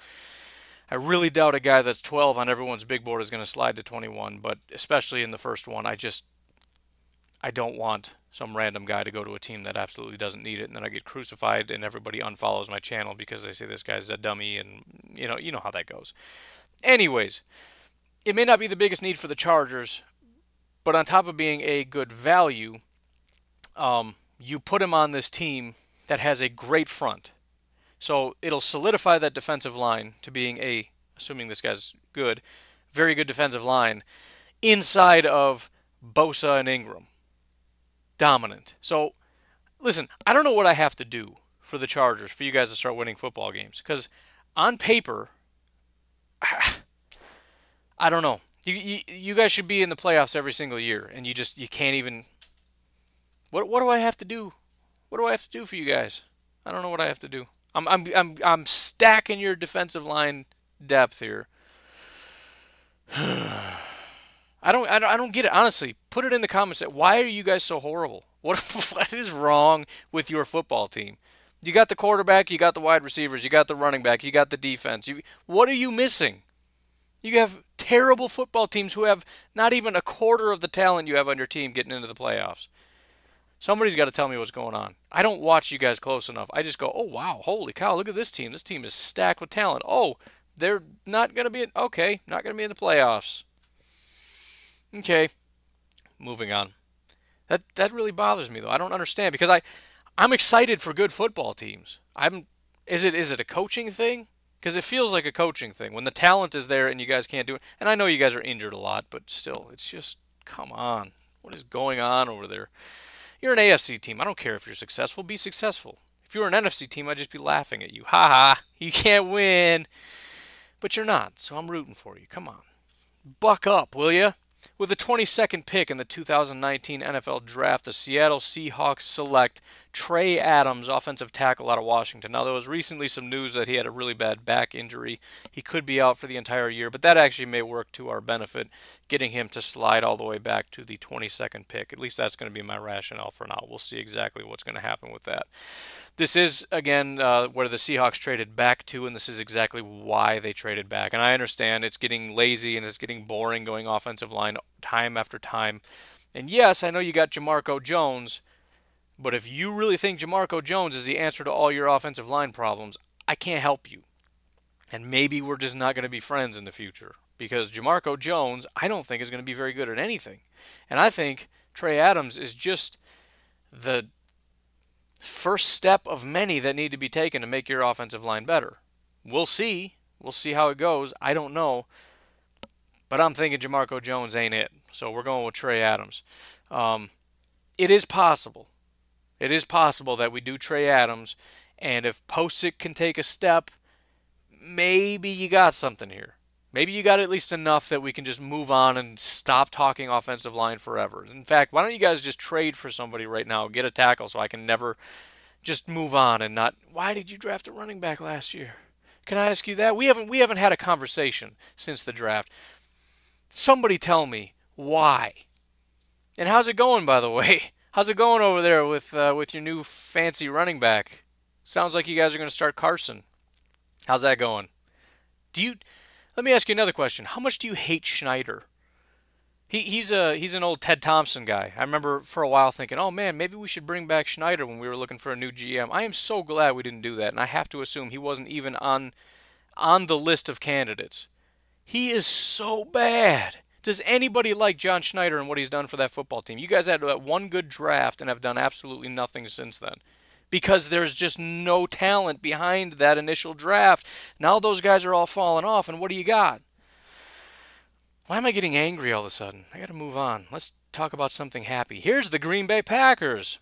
I really doubt a guy that's twelve on everyone's big board is going to slide to twenty-one, but especially in the first one, I just, I don't want some random guy to go to a team that absolutely doesn't need it, and then I get crucified and everybody unfollows my channel because they say this guy's a dummy, and you know, you know how that goes. Anyways, it may not be the biggest need for the Chargers, but on top of being a good value, um, you put him on this team that has a great front. So it'll solidify that defensive line to being a, assuming this guy's good, very good defensive line inside of Bosa and Ingram. Dominant. So, listen, I don't know what I have to do for the Chargers for you guys to start winning football games, because on paper, I don't know. You, you you guys should be in the playoffs every single year, and you just you can't even. What what do I have to do? What do I have to do for you guys? I don't know what I have to do. I'm I'm I'm I'm stacking your defensive line depth here. I don't I don't I don't get it, honestly. Put it in the comments. Why are you guys so horrible? What what is wrong with your football team? You got the quarterback, you got the wide receivers, you got the running back, you got the defense. You what are you missing? You have terrible football teams who have not even a quarter of the talent you have on your team getting into the playoffs. Somebody's got to tell me what's going on. I don't watch you guys close enough. I just go, oh, wow, holy cow, look at this team. This team is stacked with talent. Oh, they're not going to be in, okay, not going to be in the playoffs. Okay, moving on. That that really bothers me, though. I don't understand, because I, I'm excited for good football teams. I'm. Is it is it a coaching thing? Because it feels like a coaching thing. When the talent is there and you guys can't do it. And I know you guys are injured a lot, but still, it's just, come on. What is going on over there? You're an A F C team. I don't care if you're successful. Be successful. If you were an N F C team, I'd just be laughing at you. Ha ha, you can't win. But you're not, so I'm rooting for you. Come on. Buck up, will you? With the twenty-second pick in the two thousand nineteen N F L Draft, the Seattle Seahawks select Trey Adams, offensive tackle out of Washington. Now, there was recently some news that he had a really bad back injury. He could be out for the entire year, but that actually may work to our benefit, getting him to slide all the way back to the twenty-second pick. At least that's going to be my rationale for now. We'll see exactly what's going to happen with that. This is, again, uh, where the Seahawks traded back to, and this is exactly why they traded back. And I understand it's getting lazy and it's getting boring going offensive line time after time. And yes, I know you got Jamarco Jones, but if you really think Jamarco Jones is the answer to all your offensive line problems, I can't help you. And maybe we're just not going to be friends in the future, because Jamarco Jones, I don't think, is going to be very good at anything. And I think Trey Adams is just the first step of many that need to be taken to make your offensive line better. We'll see. We'll see how it goes. I don't know. But I'm thinking Jamarco Jones ain't it. So we're going with Trey Adams. Um, it is possible. It is possible that we do Trey Adams. And if Posick can take a step, maybe you got something here. Maybe you got at least enough that we can just move on and stop talking offensive line forever. In fact, why don't you guys just trade for somebody right now, get a tackle so I can never just move on and not, why did you draft a running back last year? Can I ask you that? We haven't we haven't had a conversation since the draft. Somebody tell me why. And how's it going, by the way? How's it going over there with uh, with your new fancy running back? Sounds like you guys are going to start Carson. How's that going? Do you... Let me ask you another question. How much do you hate Schneider? He he's a he's an old Ted Thompson guy. I remember for a while thinking, "Oh man, maybe we should bring back Schneider" when we were looking for a new G M. I am so glad we didn't do that, and I have to assume he wasn't even on on the list of candidates. He is so bad. Does anybody like John Schneider and what he's done for that football team? You guys had that one good draft and have done absolutely nothing since then. Because there's just no talent behind that initial draft. Now those guys are all falling off, and what do you got? Why am I getting angry all of a sudden? I got to move on. Let's talk about something happy. Here's the Green Bay Packers.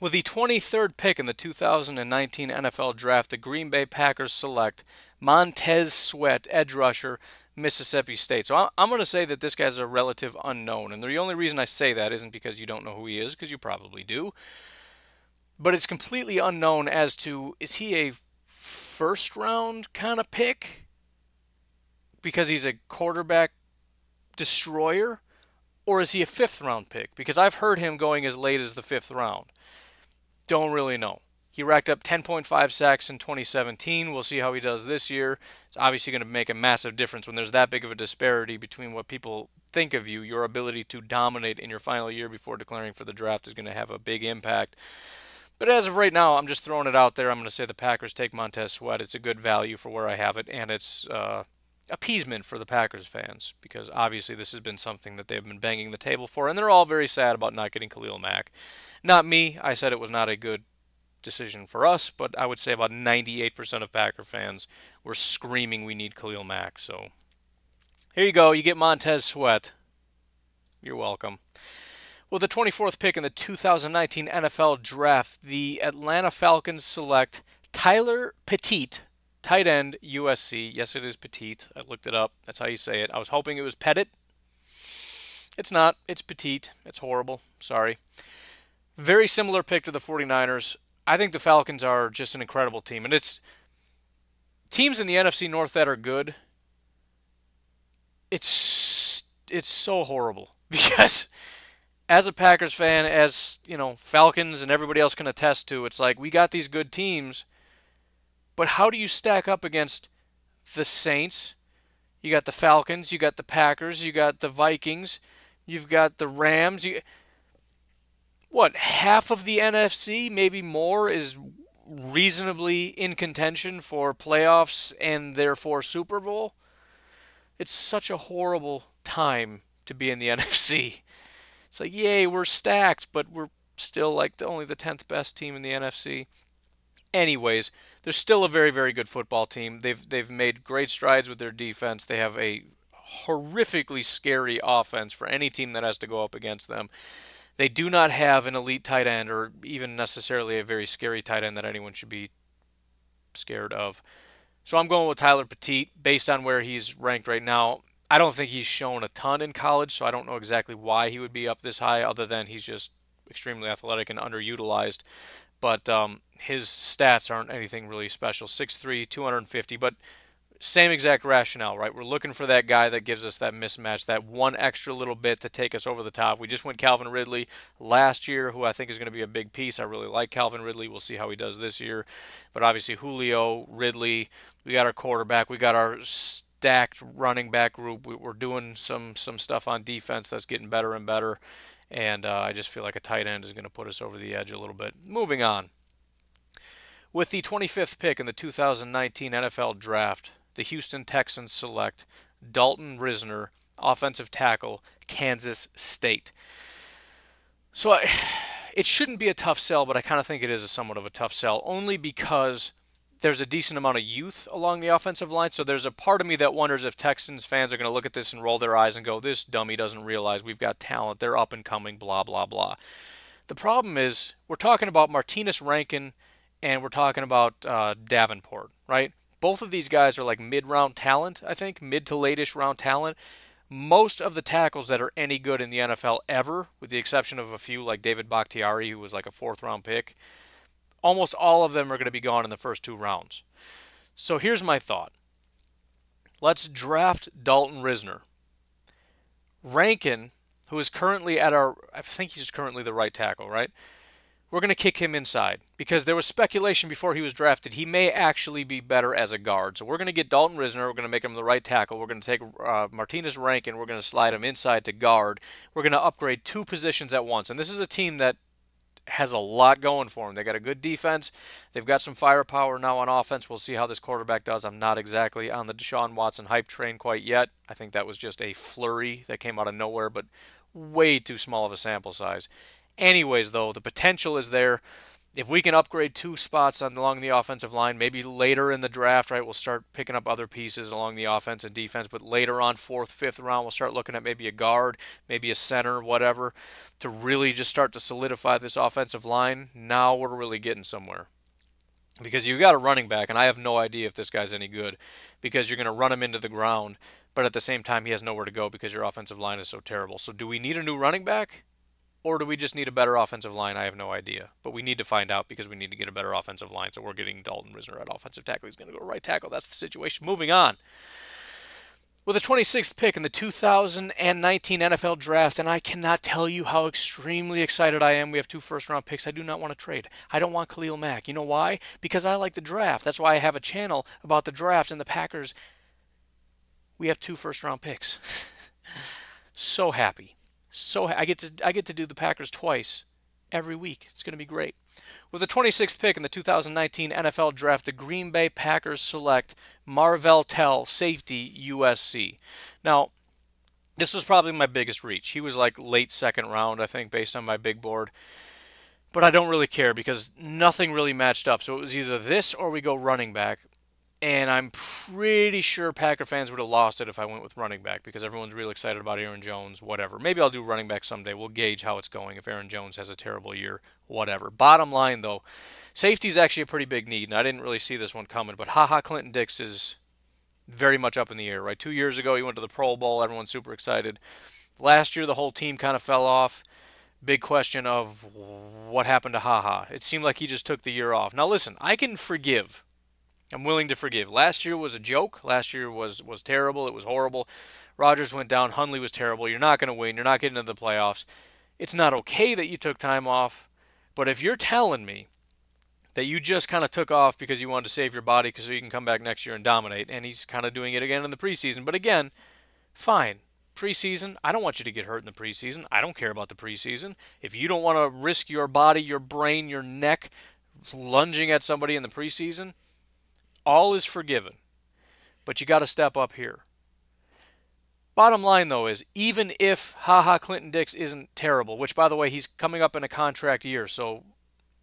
With the twenty-third pick in the two thousand nineteen N F L Draft, the Green Bay Packers select Montez Sweat, edge rusher, Mississippi State. So I'm going to say that this guy's a relative unknown, and the only reason I say that isn't because you don't know who he is, because you probably do. But it's completely unknown as to, is he a first-round kind of pick because he's a quarterback destroyer? Or is he a fifth-round pick? Because I've heard him going as late as the fifth round. Don't really know. He racked up ten point five sacks in twenty seventeen. We'll see how he does this year. It's obviously going to make a massive difference when there's that big of a disparity between what people think of you. Your ability to dominate in your final year before declaring for the draft is going to have a big impact. But as of right now, I'm just throwing it out there. I'm going to say the Packers take Montez Sweat. It's a good value for where I have it, and it's uh, appeasement for the Packers fans because obviously this has been something that they've been banging the table for, and they're all very sad about not getting Khalil Mack. Not me. I said it was not a good decision for us, but I would say about ninety-eight percent of Packer fans were screaming we need Khalil Mack. So here you go. You get Montez Sweat. You're welcome. With the twenty-fourth pick in the two thousand nineteen N F L Draft, the Atlanta Falcons select Tyler Pettit, tight end, U S C. Yes, it is Pettit. I looked it up. That's how you say it. I was hoping it was Pettit. It's not. It's Pettit. It's horrible. Sorry. Very similar pick to the forty-niners. I think the Falcons are just an incredible team. And it's teams in the N F C North that are good. It's, it's so horrible because... As a Packers fan, as, you know, Falcons and everybody else can attest to, it's like, we got these good teams, but how do you stack up against the Saints? You got the Falcons, you got the Packers, you got the Vikings, you've got the Rams. You, what, half of the N F C, maybe more, is reasonably in contention for playoffs and therefore Super Bowl? It's such a horrible time to be in the N F C. It's like, yay, we're stacked, but we're still like the, only the tenth best team in the N F C. Anyways, they're still a very, very good football team. They've they've made great strides with their defense. They have a horrifically scary offense for any team that has to go up against them. They do not have an elite tight end or even necessarily a very scary tight end that anyone should be scared of. So I'm going with Tyler Pettit based on where he's ranked right now. I don't think he's shown a ton in college, so I don't know exactly why he would be up this high other than he's just extremely athletic and underutilized. But um, his stats aren't anything really special. six three, two hundred fifty, but same exact rationale, right? We're looking for that guy that gives us that mismatch, that one extra little bit to take us over the top. We just went Calvin Ridley last year, who I think is going to be a big piece. I really like Calvin Ridley. We'll see how he does this year. But obviously Julio, Ridley, we got our quarterback, we got our stacked running back group. We're doing some some stuff on defense that's getting better and better, and uh, I just feel like a tight end is going to put us over the edge a little bit. Moving on. With the twenty-fifth pick in the two thousand nineteen N F L Draft, the Houston Texans select Dalton Risner, offensive tackle, Kansas State. So I, it shouldn't be a tough sell, but I kind of think it is a somewhat of a tough sell, only because There's a decent amount of youth along the offensive line, so there's a part of me that wonders if Texans fans are going to look at this and roll their eyes and go, this dummy doesn't realize we've got talent, they're up and coming, blah, blah, blah. The problem is we're talking about Martinez Rankin and we're talking about uh, Davenport, right? Both of these guys are like mid-round talent, I think, mid to late-ish round talent. Most of the tackles that are any good in the N F L ever, with the exception of a few like David Bakhtiari, who was like a fourth-round pick, almost all of them are going to be gone in the first two rounds. So here's my thought. Let's draft Dalton Risner. Rankin, who is currently at our, I think he's currently the right tackle, right? We're going to kick him inside because there was speculation before he was drafted. He may actually be better as a guard. So we're going to get Dalton Risner. We're going to make him the right tackle. We're going to take uh, Martinez Rankin. We're going to slide him inside to guard. We're going to upgrade two positions at once. And this is a team that has a lot going for him. They got a good defense. They've got some firepower now on offense. We'll see how this quarterback does. I'm not exactly on the Deshaun Watson hype train quite yet. I think that was just a flurry that came out of nowhere, but way too small of a sample size. Anyways, though, the potential is there. If we can upgrade two spots on, along the offensive line, maybe later in the draft, right, we'll start picking up other pieces along the offense and defense, but later on, fourth, fifth round, we'll start looking at maybe a guard, maybe a center, whatever, to really just start to solidify this offensive line. Now we're really getting somewhere. Because you've got a running back, and I have no idea if this guy's any good, because you're going to run him into the ground, but at the same time, he has nowhere to go because your offensive line is so terrible. So do we need a new running back? Or do we just need a better offensive line? I have no idea. But we need to find out because we need to get a better offensive line. So we're getting Dalton Risner at offensive tackle. He's going to go right tackle. That's the situation. Moving on. With the twenty-sixth pick in the two thousand nineteen N F L Draft, and I cannot tell you how extremely excited I am. We have two first-round picks I do not want to trade. I don't want Khalil Mack. You know why? Because I like the draft. That's why I have a channel about the draft and the Packers. We have two first-round picks. So happy. So I get to I get to do the Packers twice every week. It's going to be great. With the twenty-sixth pick in the two thousand nineteen N F L Draft, the Green Bay Packers select Marvell Tell, safety, U S C. Now, this was probably my biggest reach. He was like late second round, I think, based on my big board. But I don't really care because nothing really matched up. So it was either this or we go running back. And I'm pretty sure Packer fans would have lost it if I went with running back because everyone's real excited about Aaron Jones, whatever. Maybe I'll do running back someday. We'll gauge how it's going if Aaron Jones has a terrible year, whatever. Bottom line, though, safety is actually a pretty big need, and I didn't really see this one coming. But haha, Clinton Dix is very much up in the air, right? Two years ago, he went to the Pro Bowl. Everyone's super excited. Last year, the whole team kind of fell off. Big question of what happened to haha. It seemed like he just took the year off. Now, listen, I can forgive. I'm willing to forgive. Last year was a joke. Last year was was terrible. It was horrible. Rodgers went down. Hundley was terrible. You're not going to win. You're not getting into the playoffs. It's not okay that you took time off. But if you're telling me that you just kind of took off because you wanted to save your body so you can come back next year and dominate, and he's kind of doing it again in the preseason. But again, fine. Preseason, I don't want you to get hurt in the preseason. I don't care about the preseason. If you don't want to risk your body, your brain, your neck lunging at somebody in the preseason, all is forgiven, but you got to step up here. Bottom line, though, is even if haha Clinton Dix isn't terrible, which, by the way, he's coming up in a contract year, so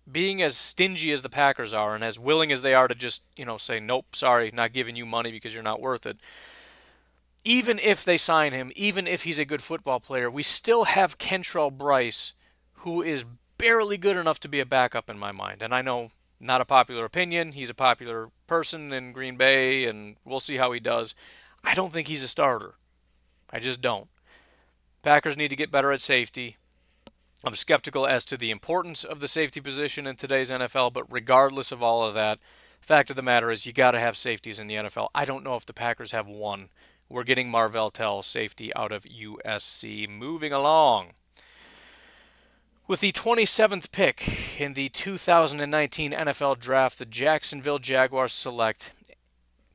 being as stingy as the Packers are and as willing as they are to just, you know, say, nope, sorry, not giving you money because you're not worth it, even if they sign him, even if he's a good football player, we still have Kentrell Bryce, who is barely good enough to be a backup in my mind, and I know not a popular opinion. He's a popular person in Green Bay, and we'll see how he does. I don't think he's a starter. I just don't. Packers need to get better at safety. I'm skeptical as to the importance of the safety position in today's N F L, but regardless of all of that, fact of the matter is you got to have safeties in the N F L. I don't know if the Packers have one. We're getting Marvell Tell, safety, out of U S C. Moving along. With the twenty-seventh pick in the two thousand nineteen N F L Draft, the Jacksonville Jaguars select,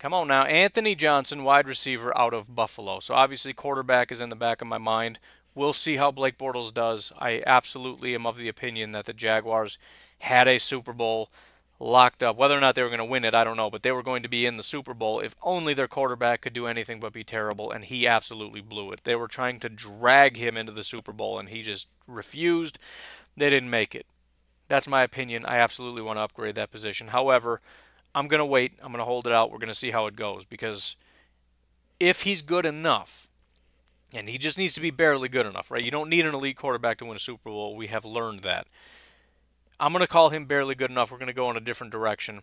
come on now, Anthony Johnson, wide receiver out of Buffalo. So obviously quarterback is in the back of my mind. We'll see how Blake Bortles does. I absolutely am of the opinion that the Jaguars had a Super Bowl locked up. Whether or not they were going to win it, I don't know, but they were going to be in the Super Bowl if only their quarterback could do anything but be terrible, and he absolutely blew it. They were trying to drag him into the Super Bowl, and he just refused. They didn't make it. That's my opinion. I absolutely want to upgrade that position. However, I'm going to wait. I'm going to hold it out. We're going to see how it goes, because if he's good enough, and he just needs to be barely good enough, right? You don't need an elite quarterback to win a Super Bowl. We have learned that. I'm going to call him barely good enough. We're going to go in a different direction.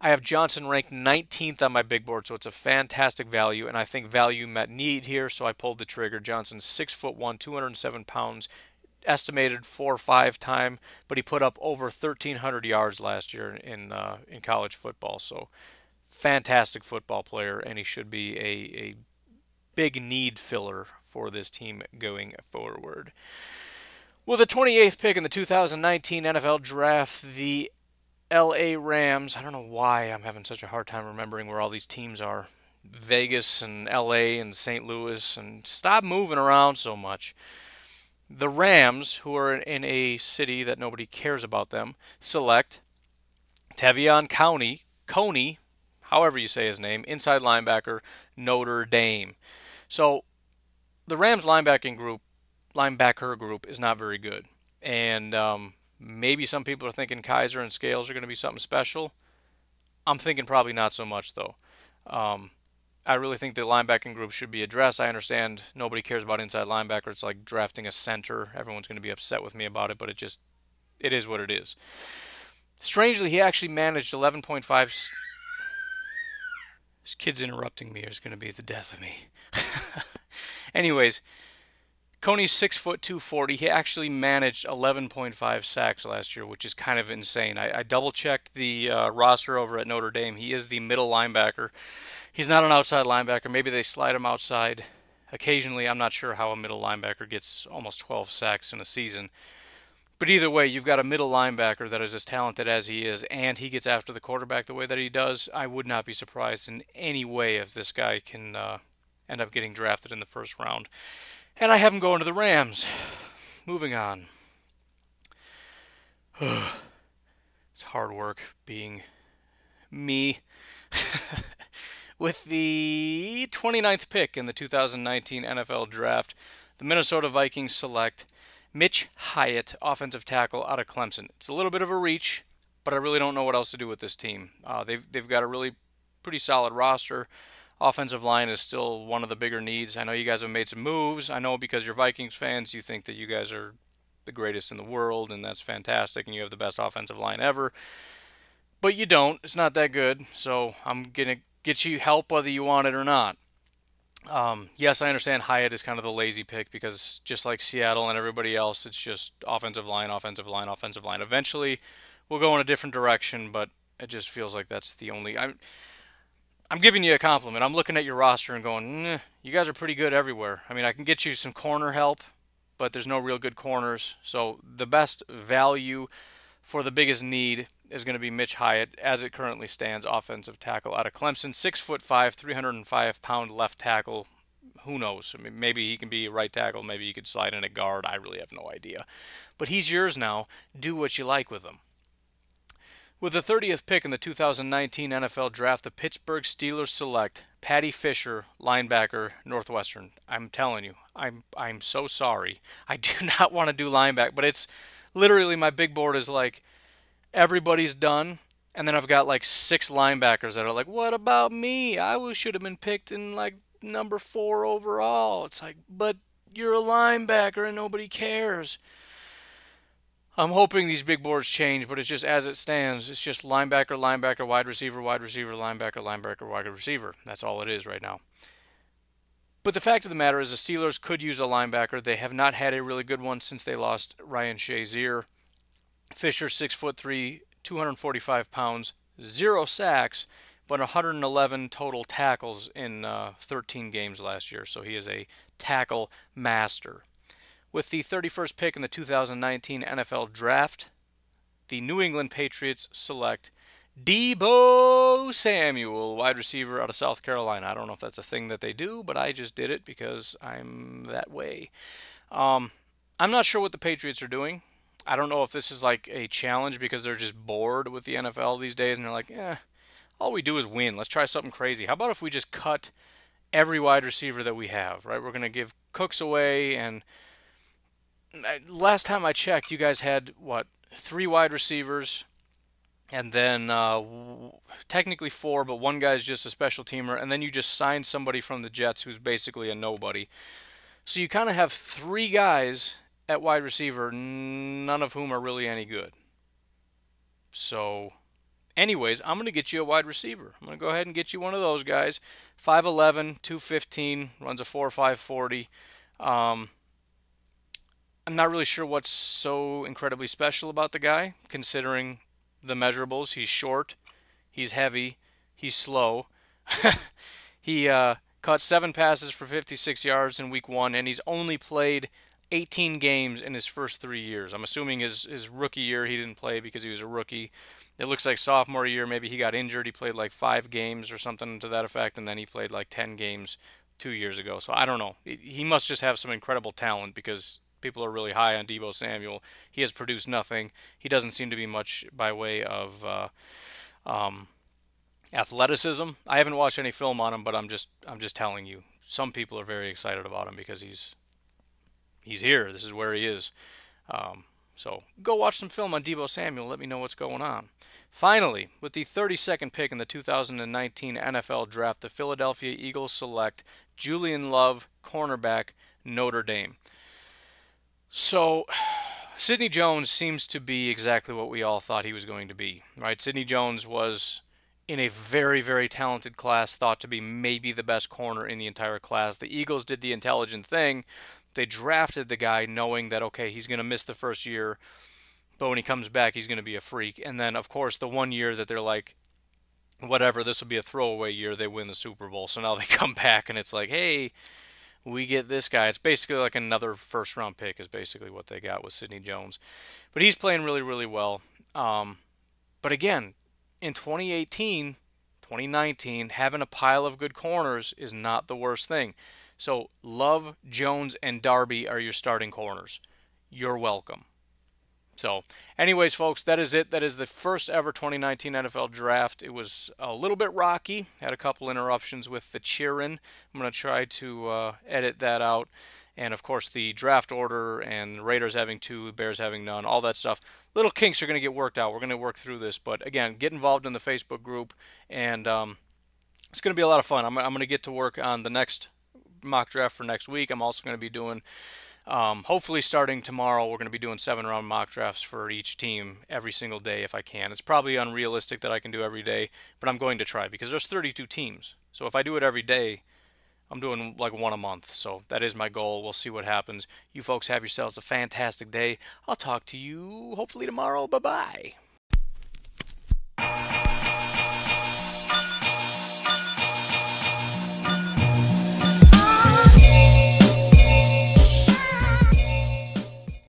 I have Johnson ranked nineteenth on my big board, so it's a fantastic value, and I think value met need here, so I pulled the trigger. Johnson, six foot one, two hundred seven pounds, estimated four or five time, but he put up over thirteen hundred yards last year in uh, in college football, so fantastic football player, and he should be a, a big need filler for this team going forward. With the twenty-eighth pick in the two thousand nineteen N F L Draft, the L A Rams, I don't know why I'm having such a hard time remembering where all these teams are. Vegas and L A and Saint Louis, and stop moving around so much. The Rams, who are in a city that nobody cares about them, select Tevion County, Coney, however you say his name, inside linebacker, Notre Dame. So the Rams linebacking group, linebacker group is not very good. And um, maybe some people are thinking Kaiser and Scales are going to be something special. I'm thinking probably not so much, though. Um, I really think the linebacking group should be addressed. I understand nobody cares about inside linebacker. It's like drafting a center. Everyone's going to be upset with me about it, but it just, it is what it is. Strangely, he actually managed eleven point five... This kid's interrupting me. It's going to be the death of me. Anyways, Coney's six foot two forty. He actually managed eleven point five sacks last year, which is kind of insane. I, I double-checked the uh, roster over at Notre Dame. He is the middle linebacker. He's not an outside linebacker. Maybe they slide him outside occasionally. I'm not sure how a middle linebacker gets almost twelve sacks in a season. But either way, you've got a middle linebacker that is as talented as he is, and he gets after the quarterback the way that he does. I would not be surprised in any way if this guy can uh, end up getting drafted in the first round. And I have him going to the Rams. Moving on. It's hard work being me. With the twenty-ninth pick in the two thousand nineteen N F L Draft, the Minnesota Vikings select Mitch Hyatt, offensive tackle out of Clemson. It's a little bit of a reach, but I really don't know what else to do with this team. Uh, they've, they've got a really pretty solid roster. Offensive line is still one of the bigger needs. I know you guys have made some moves. I know because you're Vikings fans, you think that you guys are the greatest in the world, and that's fantastic, and you have the best offensive line ever. But you don't. It's not that good, so I'm going to get you help whether you want it or not. Um, yes, I understand Hyatt is kind of the lazy pick because just like Seattle and everybody else, it's just offensive line, offensive line, offensive line. Eventually, we'll go in a different direction, but it just feels like that's the only... I'm, I'm giving you a compliment. I'm looking at your roster and going, nah, you guys are pretty good everywhere. I mean, I can get you some corner help, but there's no real good corners. So the best value for the biggest need is going to be Mitch Hyatt, as it currently stands, offensive tackle out of Clemson, six foot five, three hundred five pound left tackle. Who knows? I mean, maybe he can be right tackle. Maybe he could slide in a guard. I really have no idea. But he's yours now. Do what you like with him. With the thirtieth pick in the two thousand nineteen N F L Draft, the Pittsburgh Steelers select Patty Fisher, linebacker, Northwestern. I'm telling you, I'm I'm so sorry. I do not want to do linebacker, but it's literally my big board is like everybody's done, and then I've got like six linebackers that are like, what about me? I should have been picked in like number four overall. It's like, but you're a linebacker and nobody cares. I'm hoping these big boards change, but it's just as it stands, it's just linebacker, linebacker, wide receiver, wide receiver, linebacker, linebacker, wide receiver. That's all it is right now. But the fact of the matter is the Steelers could use a linebacker. They have not had a really good one since they lost Ryan Shazier. Fisher, six foot three, two hundred forty-five pounds, zero sacks, but one hundred eleven total tackles in uh, thirteen games last year. So he is a tackle master. With the thirty-first pick in the two thousand nineteen N F L Draft, the New England Patriots select Deebo Samuel, wide receiver out of South Carolina. I don't know if that's a thing that they do, but I just did it because I'm that way. Um, I'm not sure what the Patriots are doing. I don't know if this is like a challenge because they're just bored with the N F L these days, and they're like, eh, all we do is win. Let's try something crazy. How about if we just cut every wide receiver that we have, right? We're going to give Cooks away, and last time I checked, you guys had, what, three wide receivers, and then uh, technically four, but one guy's just a special teamer, and then you just sign somebody from the Jets who's basically a nobody. So you kind of have three guys at wide receiver, none of whom are really any good. So anyways, I'm going to get you a wide receiver. I'm going to go ahead and get you one of those guys. five eleven, two fifteen, runs a four five forty. Um, I'm not really sure what's so incredibly special about the guy, considering the measurables. He's short, he's heavy, he's slow. He uh, caught seven passes for fifty-six yards in week one, and he's only played eighteen games in his first three years. I'm assuming his, his rookie year he didn't play because he was a rookie. It looks like sophomore year, maybe he got injured. He played like five games or something to that effect, and then he played like ten games two years ago. So I don't know. He must just have some incredible talent because people are really high on Deebo Samuel. He has produced nothing. He doesn't seem to be much by way of uh, um, athleticism. I haven't watched any film on him, but I'm just I'm just telling you, some people are very excited about him because he's he's here. This is where he is. Um, so go watch some film on Deebo Samuel. Let me know what's going on. Finally, with the thirty-second pick in the two thousand nineteen N F L Draft, the Philadelphia Eagles select Julian Love, cornerback, Notre Dame. So, Sidney Jones seems to be exactly what we all thought he was going to be, right? Sidney Jones was in a very, very talented class, thought to be maybe the best corner in the entire class. The Eagles did the intelligent thing. They drafted the guy knowing that, okay, he's going to miss the first year, but when he comes back, he's going to be a freak. And then, of course, the one year that they're like, whatever, this will be a throwaway year, they win the Super Bowl. So now they come back and it's like, hey, we get this guy. It's basically like another first-round pick is basically what they got with Sidney Jones. But he's playing really, really well. Um, but again, in twenty eighteen, twenty nineteen, having a pile of good corners is not the worst thing. So Love, Jones, and Darby are your starting corners. You're welcome. So anyways, folks, that is it. That is the first ever twenty nineteen N F L Draft. It was a little bit rocky. Had a couple interruptions with the cheering. I'm going to try to uh, edit that out. And, of course, the draft order and Raiders having two, Bears having none, all that stuff. Little kinks are going to get worked out. We're going to work through this. But, again, get involved in the Facebook group. And um, it's going to be a lot of fun. I'm, I'm going to get to work on the next mock draft for next week. I'm also going to be doing... Um, hopefully starting tomorrow, we're going to be doing seven-round mock drafts for each team every single day if I can. It's probably unrealistic that I can do every day, but I'm going to try because there's thirty-two teams. So if I do it every day, I'm doing like one a month. So that is my goal. We'll see what happens. You folks have yourselves a fantastic day. I'll talk to you hopefully tomorrow. Bye-bye.